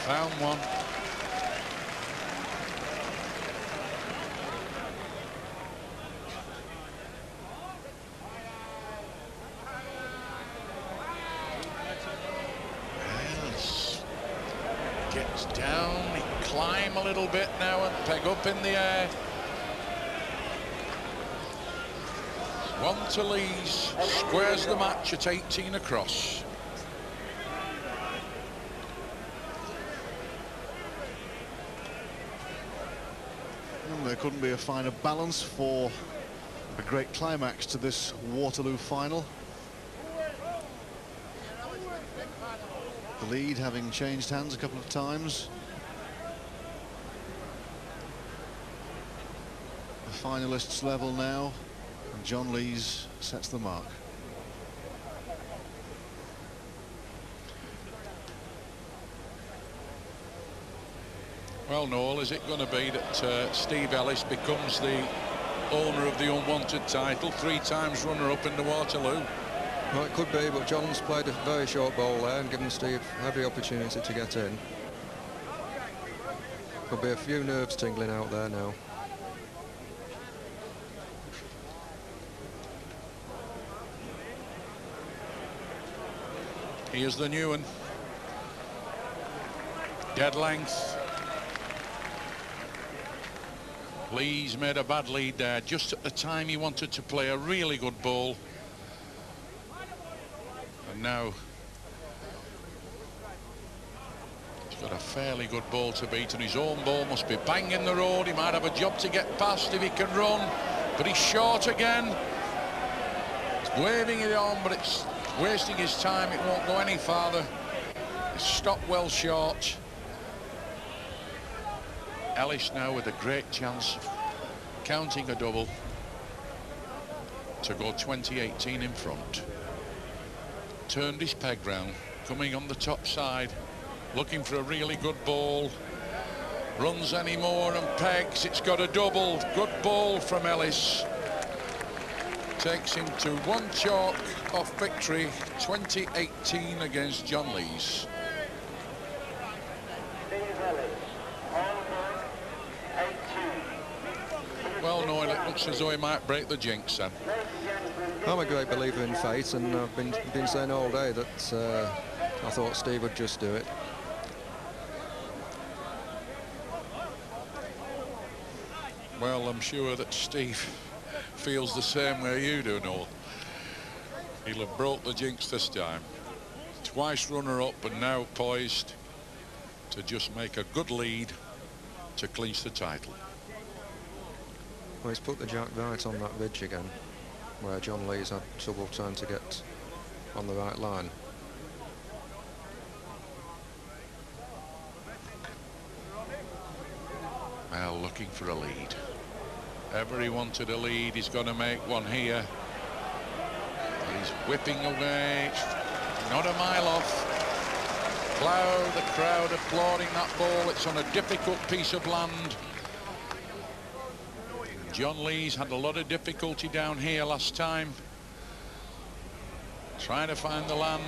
Found one. Yes. Gets down, he climb a little bit now and peg up in the air. One to Lees, squares the match at eighteen across. And there couldn't be a finer balance for a great climax to this Waterloo final. The lead having changed hands a couple of times. The finalists level now. And John Lees sets the mark. Well, Noel, is it going to be that uh, Steve Ellis becomes the owner of the unwanted title, three times runner-up in the Waterloo? Well, it could be, but John's played a very short ball there and given Steve every opportunity to get in. There'll be a few nerves tingling out there now. Here's the new one. Dead length. Lees made a bad lead there, just at the time he wanted to play a really good ball. And now he's got a fairly good ball to beat, and his own ball must be banging the road. He might have a job to get past if he can run, but he's short again. He's waving it on, but it's wasting his time. It won't go any farther. It's stopped well short. Ellis now with a great chance of counting a double to go twenty eighteen in front. Turned his peg round, coming on the top side, looking for a really good ball. Runs anymore and pegs. It's got a double. Good ball from Ellis. Takes him to one chalk off victory, twenty eighteen against John Lees. Well, Noel, it looks as though he might break the jinx, Sam. I'm a great believer in fate, and I've been, been saying all day that uh, I thought Steve would just do it. Well, I'm sure that Steve feels the same way you do, Noel. He'll have broke the jinx this time. Twice runner-up and now poised to just make a good lead to clinch the title. Well, he's put the jack right on that ridge again, where John Lees had trouble trying to get on the right line. Well, looking for a lead. Ever he wanted a lead, he's going to make one here. He's whipping away, not a mile off. Cloud, the crowd applauding that ball. It's on a difficult piece of land. John Lees had a lot of difficulty down here last time, trying to find the land.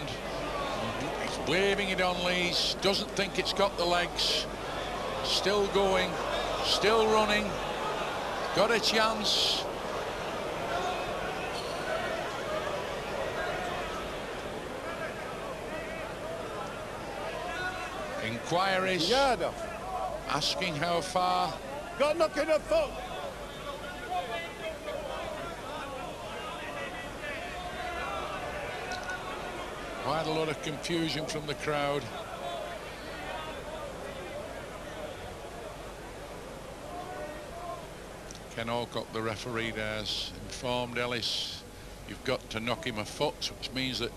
He's waving it on. Lees doesn't think it's got the legs. Still going, still running. Got a chance. Inquiries asking how far. Got luck in the foot. Quite a lot of confusion from the crowd. Ken Alcott, the referee there, has informed Ellis you've got to knock him a foot, which means that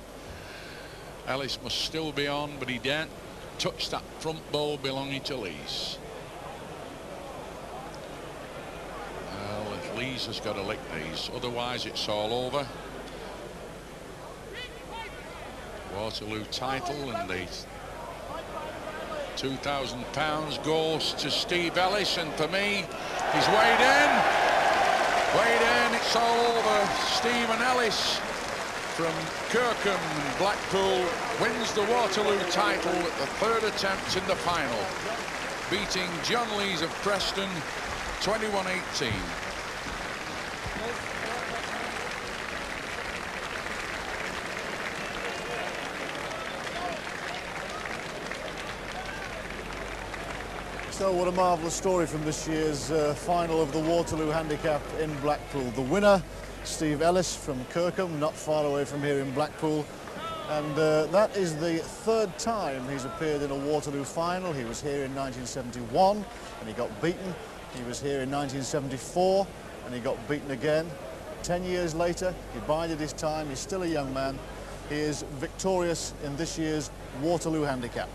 Ellis must still be on, but he daren't touch that front ball belonging to Lees. Well, if Lees has got to lick these, otherwise it's all over. Waterloo title, and the two thousand pounds goes to Steve Ellis, and for me, he's weighed in. Weighed in, it's all over. Steve and Ellis from Kirkham, Blackpool, wins the Waterloo title at the third attempt in the final, beating John Lees of Preston, twenty-one eighteen. So what a marvellous story from this year's uh, final of the Waterloo Handicap in Blackpool. The winner, Steve Ellis from Kirkham, not far away from here in Blackpool. And uh, that is the third time he's appeared in a Waterloo final. He was here in nineteen seventy-one and he got beaten. He was here in nineteen seventy-four and he got beaten again. Ten years later, he bided his time. He's still a young man. He is victorious in this year's Waterloo Handicap.